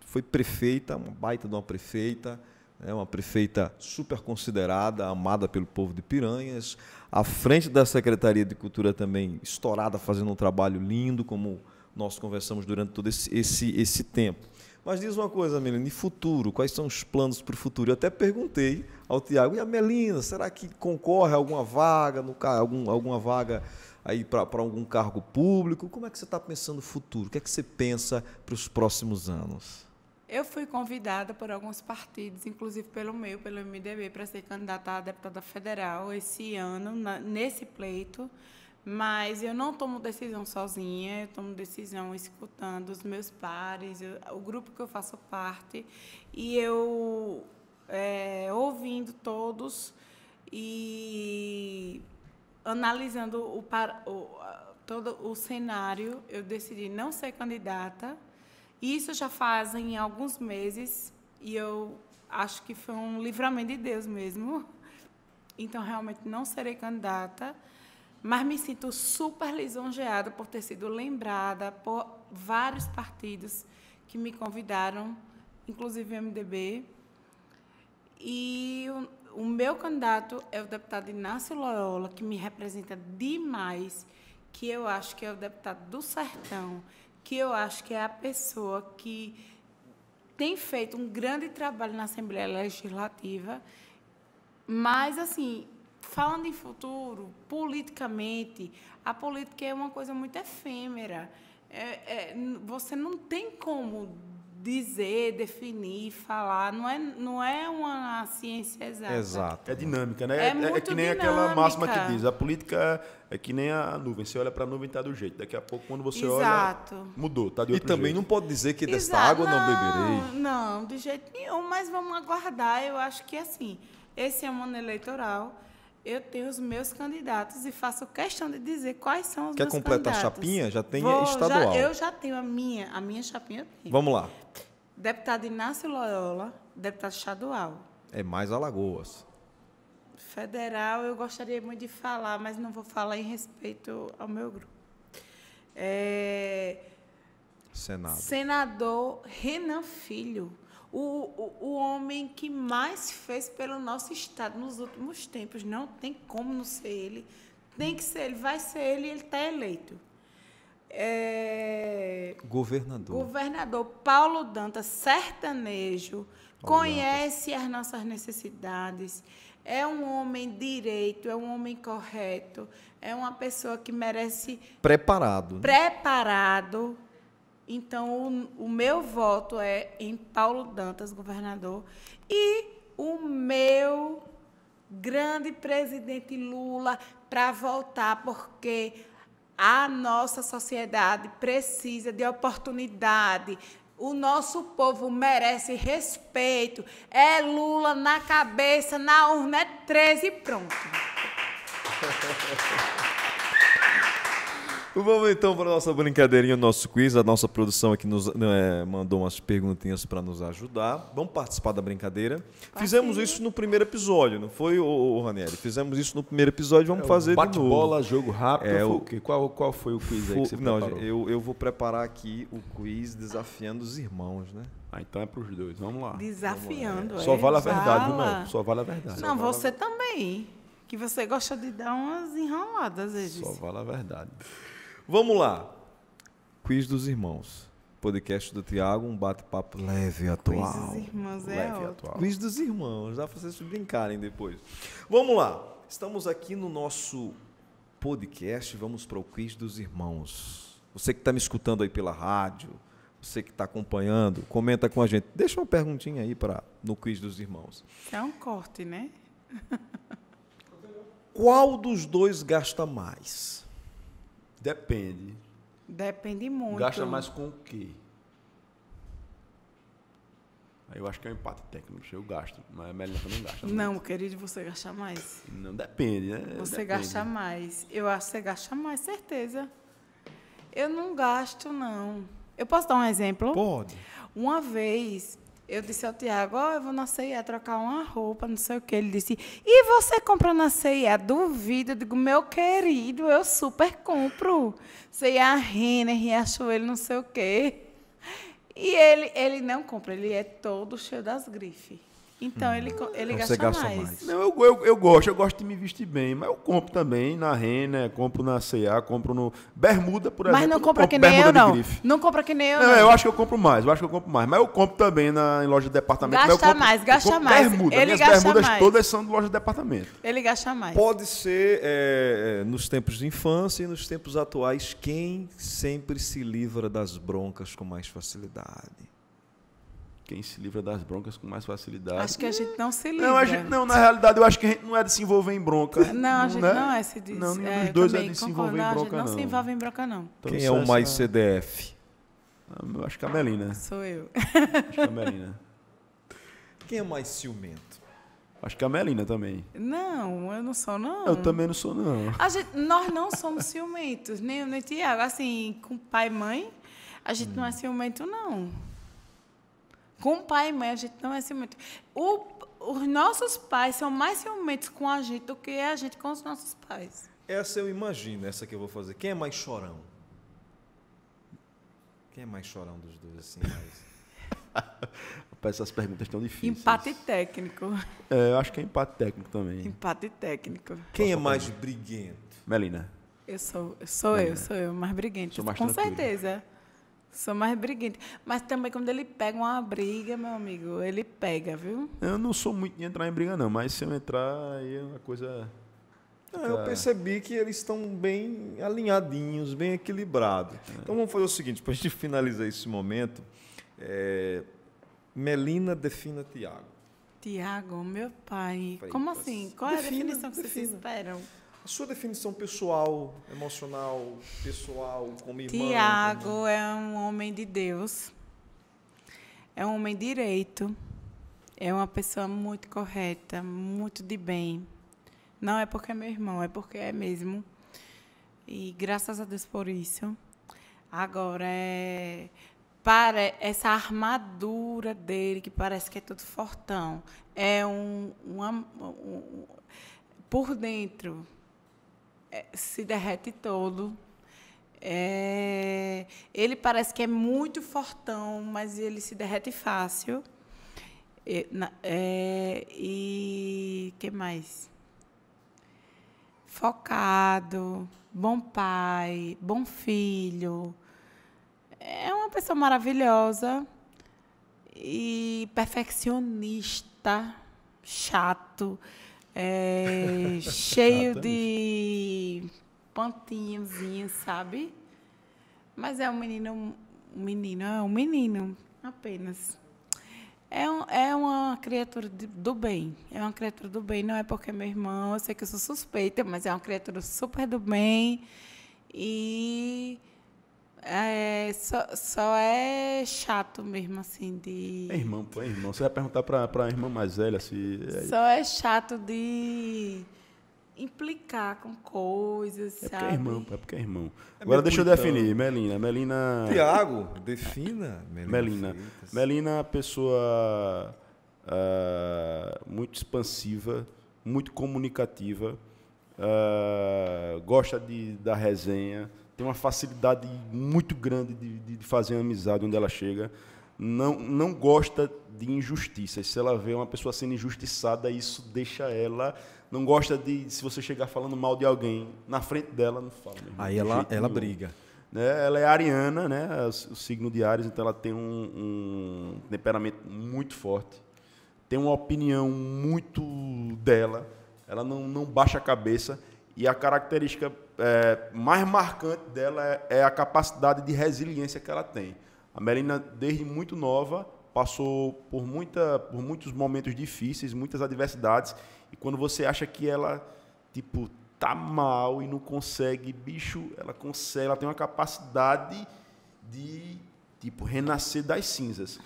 Foi prefeita, uma baita de uma prefeita, né, uma prefeita super considerada, amada pelo povo de Piranhas, à frente da Secretaria de Cultura também estourada, fazendo um trabalho lindo, como... Nós conversamos durante todo esse, esse, esse tempo. Mas diz uma coisa, Melina, e futuro? Quais são os planos para o futuro? Eu até perguntei ao Tiago, e a Melina, será que concorre a alguma vaga, no, algum, alguma vaga aí para algum cargo público? Como é que você está pensando no futuro? O que é que você pensa para os próximos anos? Eu fui convidada por alguns partidos, inclusive pelo meu, pelo M D B, para ser candidata a deputada federal esse ano, na, nesse pleito. Mas eu não tomo decisão sozinha, eu tomo decisão escutando os meus pares, eu, o grupo que eu faço parte, e eu é, ouvindo todos e analisando o, o, todo o cenário, eu decidi não ser candidata. Isso já fazem alguns meses, e eu acho que foi um livramento de Deus mesmo. Então, realmente, não serei candidata. Mas me sinto super lisonjeada por ter sido lembrada por vários partidos que me convidaram, inclusive o M D B. E o, o meu candidato é o deputado Inácio Loyola, que me representa demais, que eu acho que é o deputado do Sertão, que eu acho que é a pessoa que tem feito um grande trabalho na Assembleia Legislativa, mas, assim... falando em futuro, politicamente, a política é uma coisa muito efêmera. É, é, você não tem como dizer, definir, falar. Não é, não é uma ciência exata. Exato. É dinâmica, né? É, é, muito é que nem dinâmica. Aquela máxima que diz, a política é que nem a nuvem. Você olha para a nuvem, está do jeito. Daqui a pouco, quando você Exato. olha, mudou, está de outro E também jeito. Não pode dizer que desta Exato. água não, não beberei. Não, de jeito nenhum. Mas vamos aguardar. Eu acho que, assim, esse é um ano eleitoral. Eu tenho os meus candidatos e faço questão de dizer quais são os Quer meus candidatos. Quer completar a chapinha? Já tem Vou, estadual. Já, eu já tenho a minha, a minha chapinha. Eu tenho. Vamos lá. Deputado Inácio Loyola, deputado estadual. É mais Alagoas. Federal, eu gostaria muito de falar, mas não vou falar em respeito ao meu grupo. É... Senado. Senador Renan Filho. O, o, o homem que mais fez pelo nosso estado nos últimos tempos. Não tem como não ser ele. Tem que ser ele, vai ser ele, ele está eleito. É... Governador. Governador Paulo Dantas, sertanejo, Paulo conhece Dantas. as nossas necessidades. É um homem direito, é um homem correto, é uma pessoa que merece... Preparado. Né? Preparado. Então, o, o meu voto é em Paulo Dantas, governador, e o meu grande presidente Lula para voltar, porque a nossa sociedade precisa de oportunidade. O nosso povo merece respeito. É Lula na cabeça, na urna é treze e pronto. Vamos então para a nossa brincadeirinha, o nosso quiz. A nossa produção aqui nos é, mandou umas perguntinhas para nos ajudar. Vamos participar da brincadeira. Fizemos isso no primeiro episódio, não foi, ô, ô, Raniel? Fizemos isso no primeiro episódio, vamos é, fazer bate de novo. Bate-bola, jogo rápido. É, o... qual, qual foi o quiz aí que você preparou? Não, eu, eu vou preparar aqui o quiz desafiando os irmãos, né? Ah, então é para os dois, vamos lá. Desafiando. Vamos lá. É. Só vale a verdade, irmão. Só vale a verdade. Não, vale você a... também, que você gosta de dar umas enroladas às vezes. Só vale a verdade. Vamos lá. Quiz dos Irmãos. Podcast do Tiago, um bate-papo leve e atual. Quiz dos Irmãos é leve atual. Quiz dos Irmãos, dá para vocês brincarem depois. Vamos lá. Estamos aqui no nosso podcast, vamos para o Quiz dos Irmãos. Você que está me escutando aí pela rádio, você que está acompanhando, comenta com a gente. Deixa uma perguntinha aí para no Quiz dos Irmãos. É um corte, né? Qual dos dois gasta mais? Depende. Depende muito. Gasta mais com o quê? Aí eu acho que é um empate técnico. Eu gasto, mas a Melina também gasta. Não, muito. Querido, você gasta mais. Não, depende, né? Você depende. Gasta mais. Eu acho que você gasta mais, certeza. Eu não gasto, não. Eu posso dar um exemplo? Pode. Uma vez, eu disse ao Tiago, ó, oh, eu vou na C e A trocar uma roupa, não sei o quê. Ele disse, e você compra na C e A? Duvido. Eu digo, meu querido, eu super compro. C e A, Renner, Riachuelo, não sei o quê. E ele, ele não compra, ele é todo cheio das grifes. Então, hum. ele, ele gasta, gasta mais. mais. Não, eu, eu, eu gosto, eu gosto de me vestir bem, mas eu compro também na Renner, compro na C e A, compro no... Bermuda, por exemplo. Mas não compra que nem eu, não. Não compra que nem eu, não. Não, eu acho que eu compro mais, eu acho que eu compro mais. Mas eu compro também na, em loja de departamento. Gasta compro, mais, gasta mais. Bermuda, ele minhas gasta bermudas mais. Todas são de loja de departamento. Ele gasta mais. Pode ser é, nos tempos de infância e nos tempos atuais, quem sempre se livra das broncas com mais facilidade? Quem se livra das broncas com mais facilidade. Acho que a gente não se livra. Não, a gente, não, na realidade, eu acho que a gente não é de se envolver em bronca. Não, a gente não é, não é se diz. Não, nenhum é, dos dois também, é de se envolver em bronca, não. A gente não, não se envolve em bronca, não. Então, quem é o mais essa... C D F? Ah, eu acho que é a Melina. Sou eu. Acho que é a Melina. Quem é mais ciumento? Acho que é a Melina também. Não, eu não sou, não. Eu também não sou, não. A gente, nós não somos ciumentos, nem eu, nem o Tiago. Assim, com pai e mãe, a gente hum. não é ciumento, não. Com pai e mãe, a gente não é ciumento. O, os nossos pais são mais ciumentos com a gente do que a gente com os nossos pais. Essa eu imagino, essa que eu vou fazer. Quem é mais chorão? Quem é mais chorão dos dois, assim, mais? Essas perguntas tão difíceis. Empate técnico. É, eu acho que é empate técnico também. Empate técnico. Quem Posso é mais falar? briguento? Melina. Eu sou, sou Melina. eu, sou eu, mais briguento. Sou mais com tranquilo. certeza. Sou mais briguente. Mas também, quando ele pega uma briga, meu amigo, ele pega, viu? Eu não sou muito de entrar em briga, não. Mas se eu entrar, aí é uma coisa... Não, eu percebi que eles estão bem alinhadinhos, bem equilibrados. É. Então vamos fazer o seguinte, para a gente finalizar esse momento, é... Melina defina Tiago. Tiago, meu pai. Peraí, como assim? Qual defina, é a definição que defina. Vocês esperam? A sua definição pessoal, emocional, pessoal, como irmão. Tiago como... é um homem de Deus. É um homem direito. É uma pessoa muito correta, muito de bem. Não é porque é meu irmão, é porque é mesmo. E graças a Deus por isso. Agora, é... para essa armadura dele, que parece que é tudo fortão, é um... Uma, um por dentro, é, se derrete todo. É, ele parece que é muito fortão, mas ele se derrete fácil. É, na, é, e o que mais? Focado, bom pai, bom filho. É uma pessoa maravilhosa e perfeccionista, chato. É, cheio de pontinhozinhos, sabe? Mas é um menino, um menino, é um menino apenas. É, um, é uma criatura de, do bem, é uma criatura do bem, não é porque é meu irmão, eu sei que eu sou suspeita, mas é uma criatura super do bem e é, só, só é chato mesmo, assim, de... É irmão, pô, é irmão. Você vai perguntar para a irmã mais velha se... É... Só é chato de implicar com coisas, é sabe? É porque é irmão, pô, é porque é irmão. É. Agora deixa eu definir, Melina. Melina... Tiago, defina. Melina. Melina, Melina, pessoa uh, muito expansiva, muito comunicativa, uh, gosta de, da resenha, tem uma facilidade muito grande de, de fazer amizade onde ela chega. Não, não gosta de injustiças. Se ela vê uma pessoa sendo injustiçada, isso deixa ela... Não gosta de, se você chegar falando mal de alguém, na frente dela, não fala. Mesmo, Aí ela, ela briga. Né? Ela é ariana, né? O signo de Áries, então ela tem um, um temperamento muito forte. Tem uma opinião muito dela. Ela não, não baixa a cabeça. E a característica... É, mais marcante dela é, é a capacidade de resiliência que ela tem. A Melina, desde muito nova, passou por, muita, por muitos momentos difíceis, muitas adversidades, e quando você acha que ela, tipo, tá mal e não consegue, bicho, ela consegue, ela tem uma capacidade de, tipo, renascer das cinzas.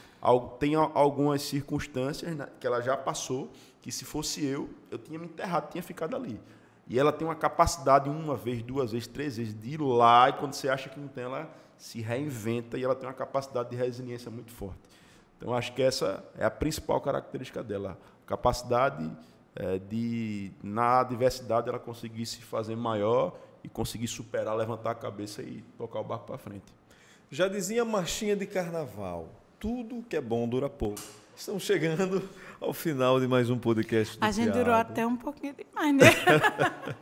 Tem algumas circunstâncias que ela já passou, que se fosse eu, eu tinha me enterrado, tinha ficado ali. E ela tem uma capacidade, uma vez, duas vezes, três vezes, de ir lá, e quando você acha que não tem, ela se reinventa, e ela tem uma capacidade de resiliência muito forte. Então, acho que essa é a principal característica dela. Capacidade é, de, na adversidade, ela conseguir se fazer maior e conseguir superar, levantar a cabeça e tocar o barco para frente. Já dizia a marchinha de carnaval, tudo que é bom dura pouco. Estamos chegando ao final de mais um podcast do A gente Tiago. Durou até um pouquinho demais, né?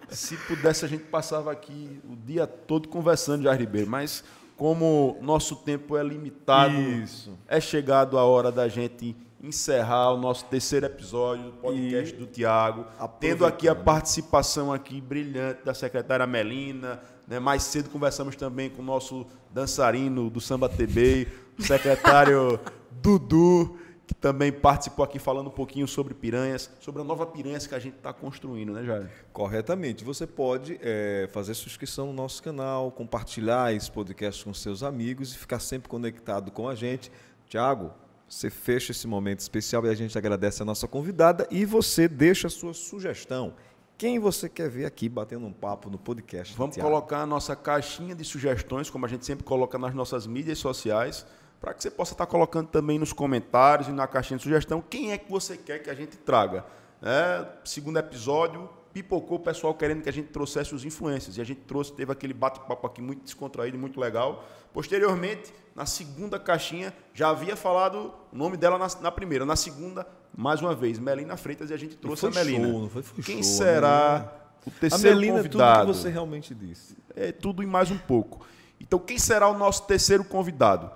Se pudesse, a gente passava aqui o dia todo conversando, Jairo Ribeiro, mas como nosso tempo é limitado, Isso. é chegado a hora da gente encerrar o nosso terceiro episódio do podcast e do Tiago, tendo aqui a participação aqui brilhante da secretária Melina. Né? Mais cedo conversamos também com o nosso dançarino do Samba T B, o secretário Dudu, que também participou aqui falando um pouquinho sobre Piranhas, sobre a nova Piranhas que a gente está construindo, né, Jairo? Corretamente. Você pode é, fazer subscrição no nosso canal, compartilhar esse podcast com seus amigos e ficar sempre conectado com a gente. Tiago, você fecha esse momento especial e a gente agradece a nossa convidada e você deixa a sua sugestão. Quem você quer ver aqui batendo um papo no podcast? Vamos colocar a nossa caixinha de sugestões, como a gente sempre coloca nas nossas mídias sociais, para que você possa estar colocando também nos comentários e na caixinha de sugestão quem é que você quer que a gente traga. É, segundo episódio, pipocou o pessoal querendo que a gente trouxesse os influencers. E a gente trouxe, teve aquele bate-papo aqui muito descontraído e muito legal. Posteriormente, na segunda caixinha, já havia falado o nome dela na, na primeira. Na segunda, mais uma vez, Melina Freitas, e a gente trouxe a Melina. Show, não foi, foi quem show, será né? o terceiro convidado? A Melina convidado. É tudo que você realmente disse. É tudo e mais um pouco. Então, quem será o nosso terceiro convidado?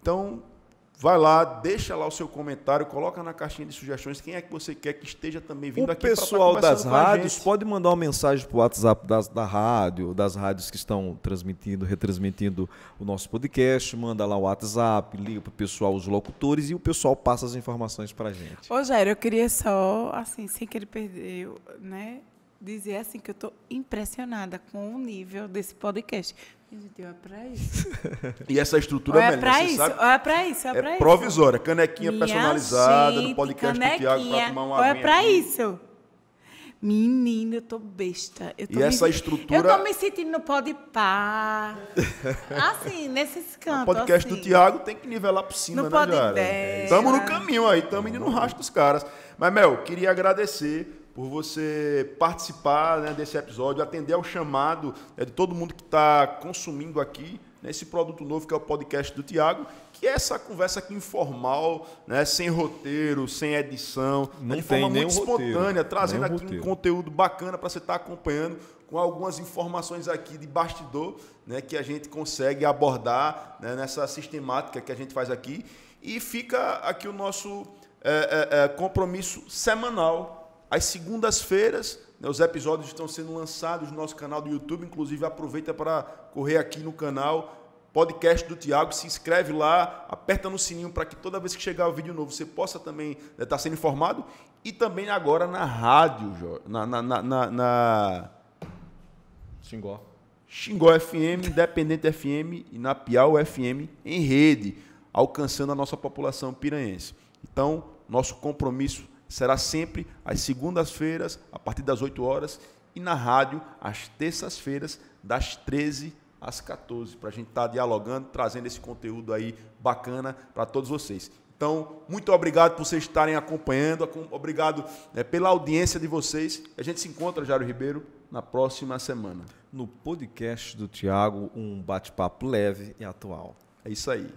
Então, vai lá, deixa lá o seu comentário, coloca na caixinha de sugestões quem é que você quer que esteja também vindo o aqui. O pessoal pra das rádios pode mandar uma mensagem para o WhatsApp das, da rádio, das rádios que estão transmitindo, retransmitindo o nosso podcast, manda lá o WhatsApp, liga para o pessoal, os locutores, e o pessoal passa as informações para a gente. Ô, Jairo, eu queria só, assim, sem que ele perdeu, né, dizer assim que eu estou impressionada com o nível desse podcast. Olha pra isso. E essa estrutura é melhor, você sabe? Olha pra isso, olha pra isso. É provisória, canequinha minha personalizada, gente, do podcast do Tiago pra tomar uma aguinha. Olha pra isso. Menina, eu tô besta. Eu tô e me... essa estrutura... Eu tô me sentindo no podpá. Assim, nesses cantos. O podcast assim do Tiago tem que nivelar por cima, no né, Jara? Estamos no caminho aí, estamos indo no rastro dos caras. Mas, Mel, queria agradecer por você participar, né, desse episódio, atender ao chamado, né, de todo mundo que está consumindo aqui, né, esse produto novo que é o podcast do Tiago, que é essa conversa aqui informal, né, sem roteiro, sem edição, né, de forma muito espontânea, roteiro, trazendo aqui roteiro. um conteúdo bacana para você estar tá acompanhando, com algumas informações aqui de bastidor, né, que a gente consegue abordar, né, nessa sistemática que a gente faz aqui. E fica aqui o nosso é, é, é, compromisso semanal. Às segundas-feiras, né, os episódios estão sendo lançados no nosso canal do YouTube. Inclusive, aproveita para correr aqui no canal Podcast do Tiago, se inscreve lá, aperta no sininho para que toda vez que chegar o vídeo novo você possa também estar, né, tá sendo informado. E também agora na rádio, na, na, na, na, na... Xingó. Xingó F M, Independente F M e na Piau F M em rede, alcançando a nossa população piranhense. Então, nosso compromisso será sempre às segundas-feiras, a partir das oito horas, e na rádio, às terças-feiras, das treze às quatorze, para a gente estar dialogando, trazendo esse conteúdo aí bacana para todos vocês. Então, muito obrigado por vocês estarem acompanhando, obrigado, né, pela audiência de vocês. A gente se encontra, Jairo Ribeiro, na próxima semana. No podcast do Tiago, um bate-papo leve e atual. É isso aí.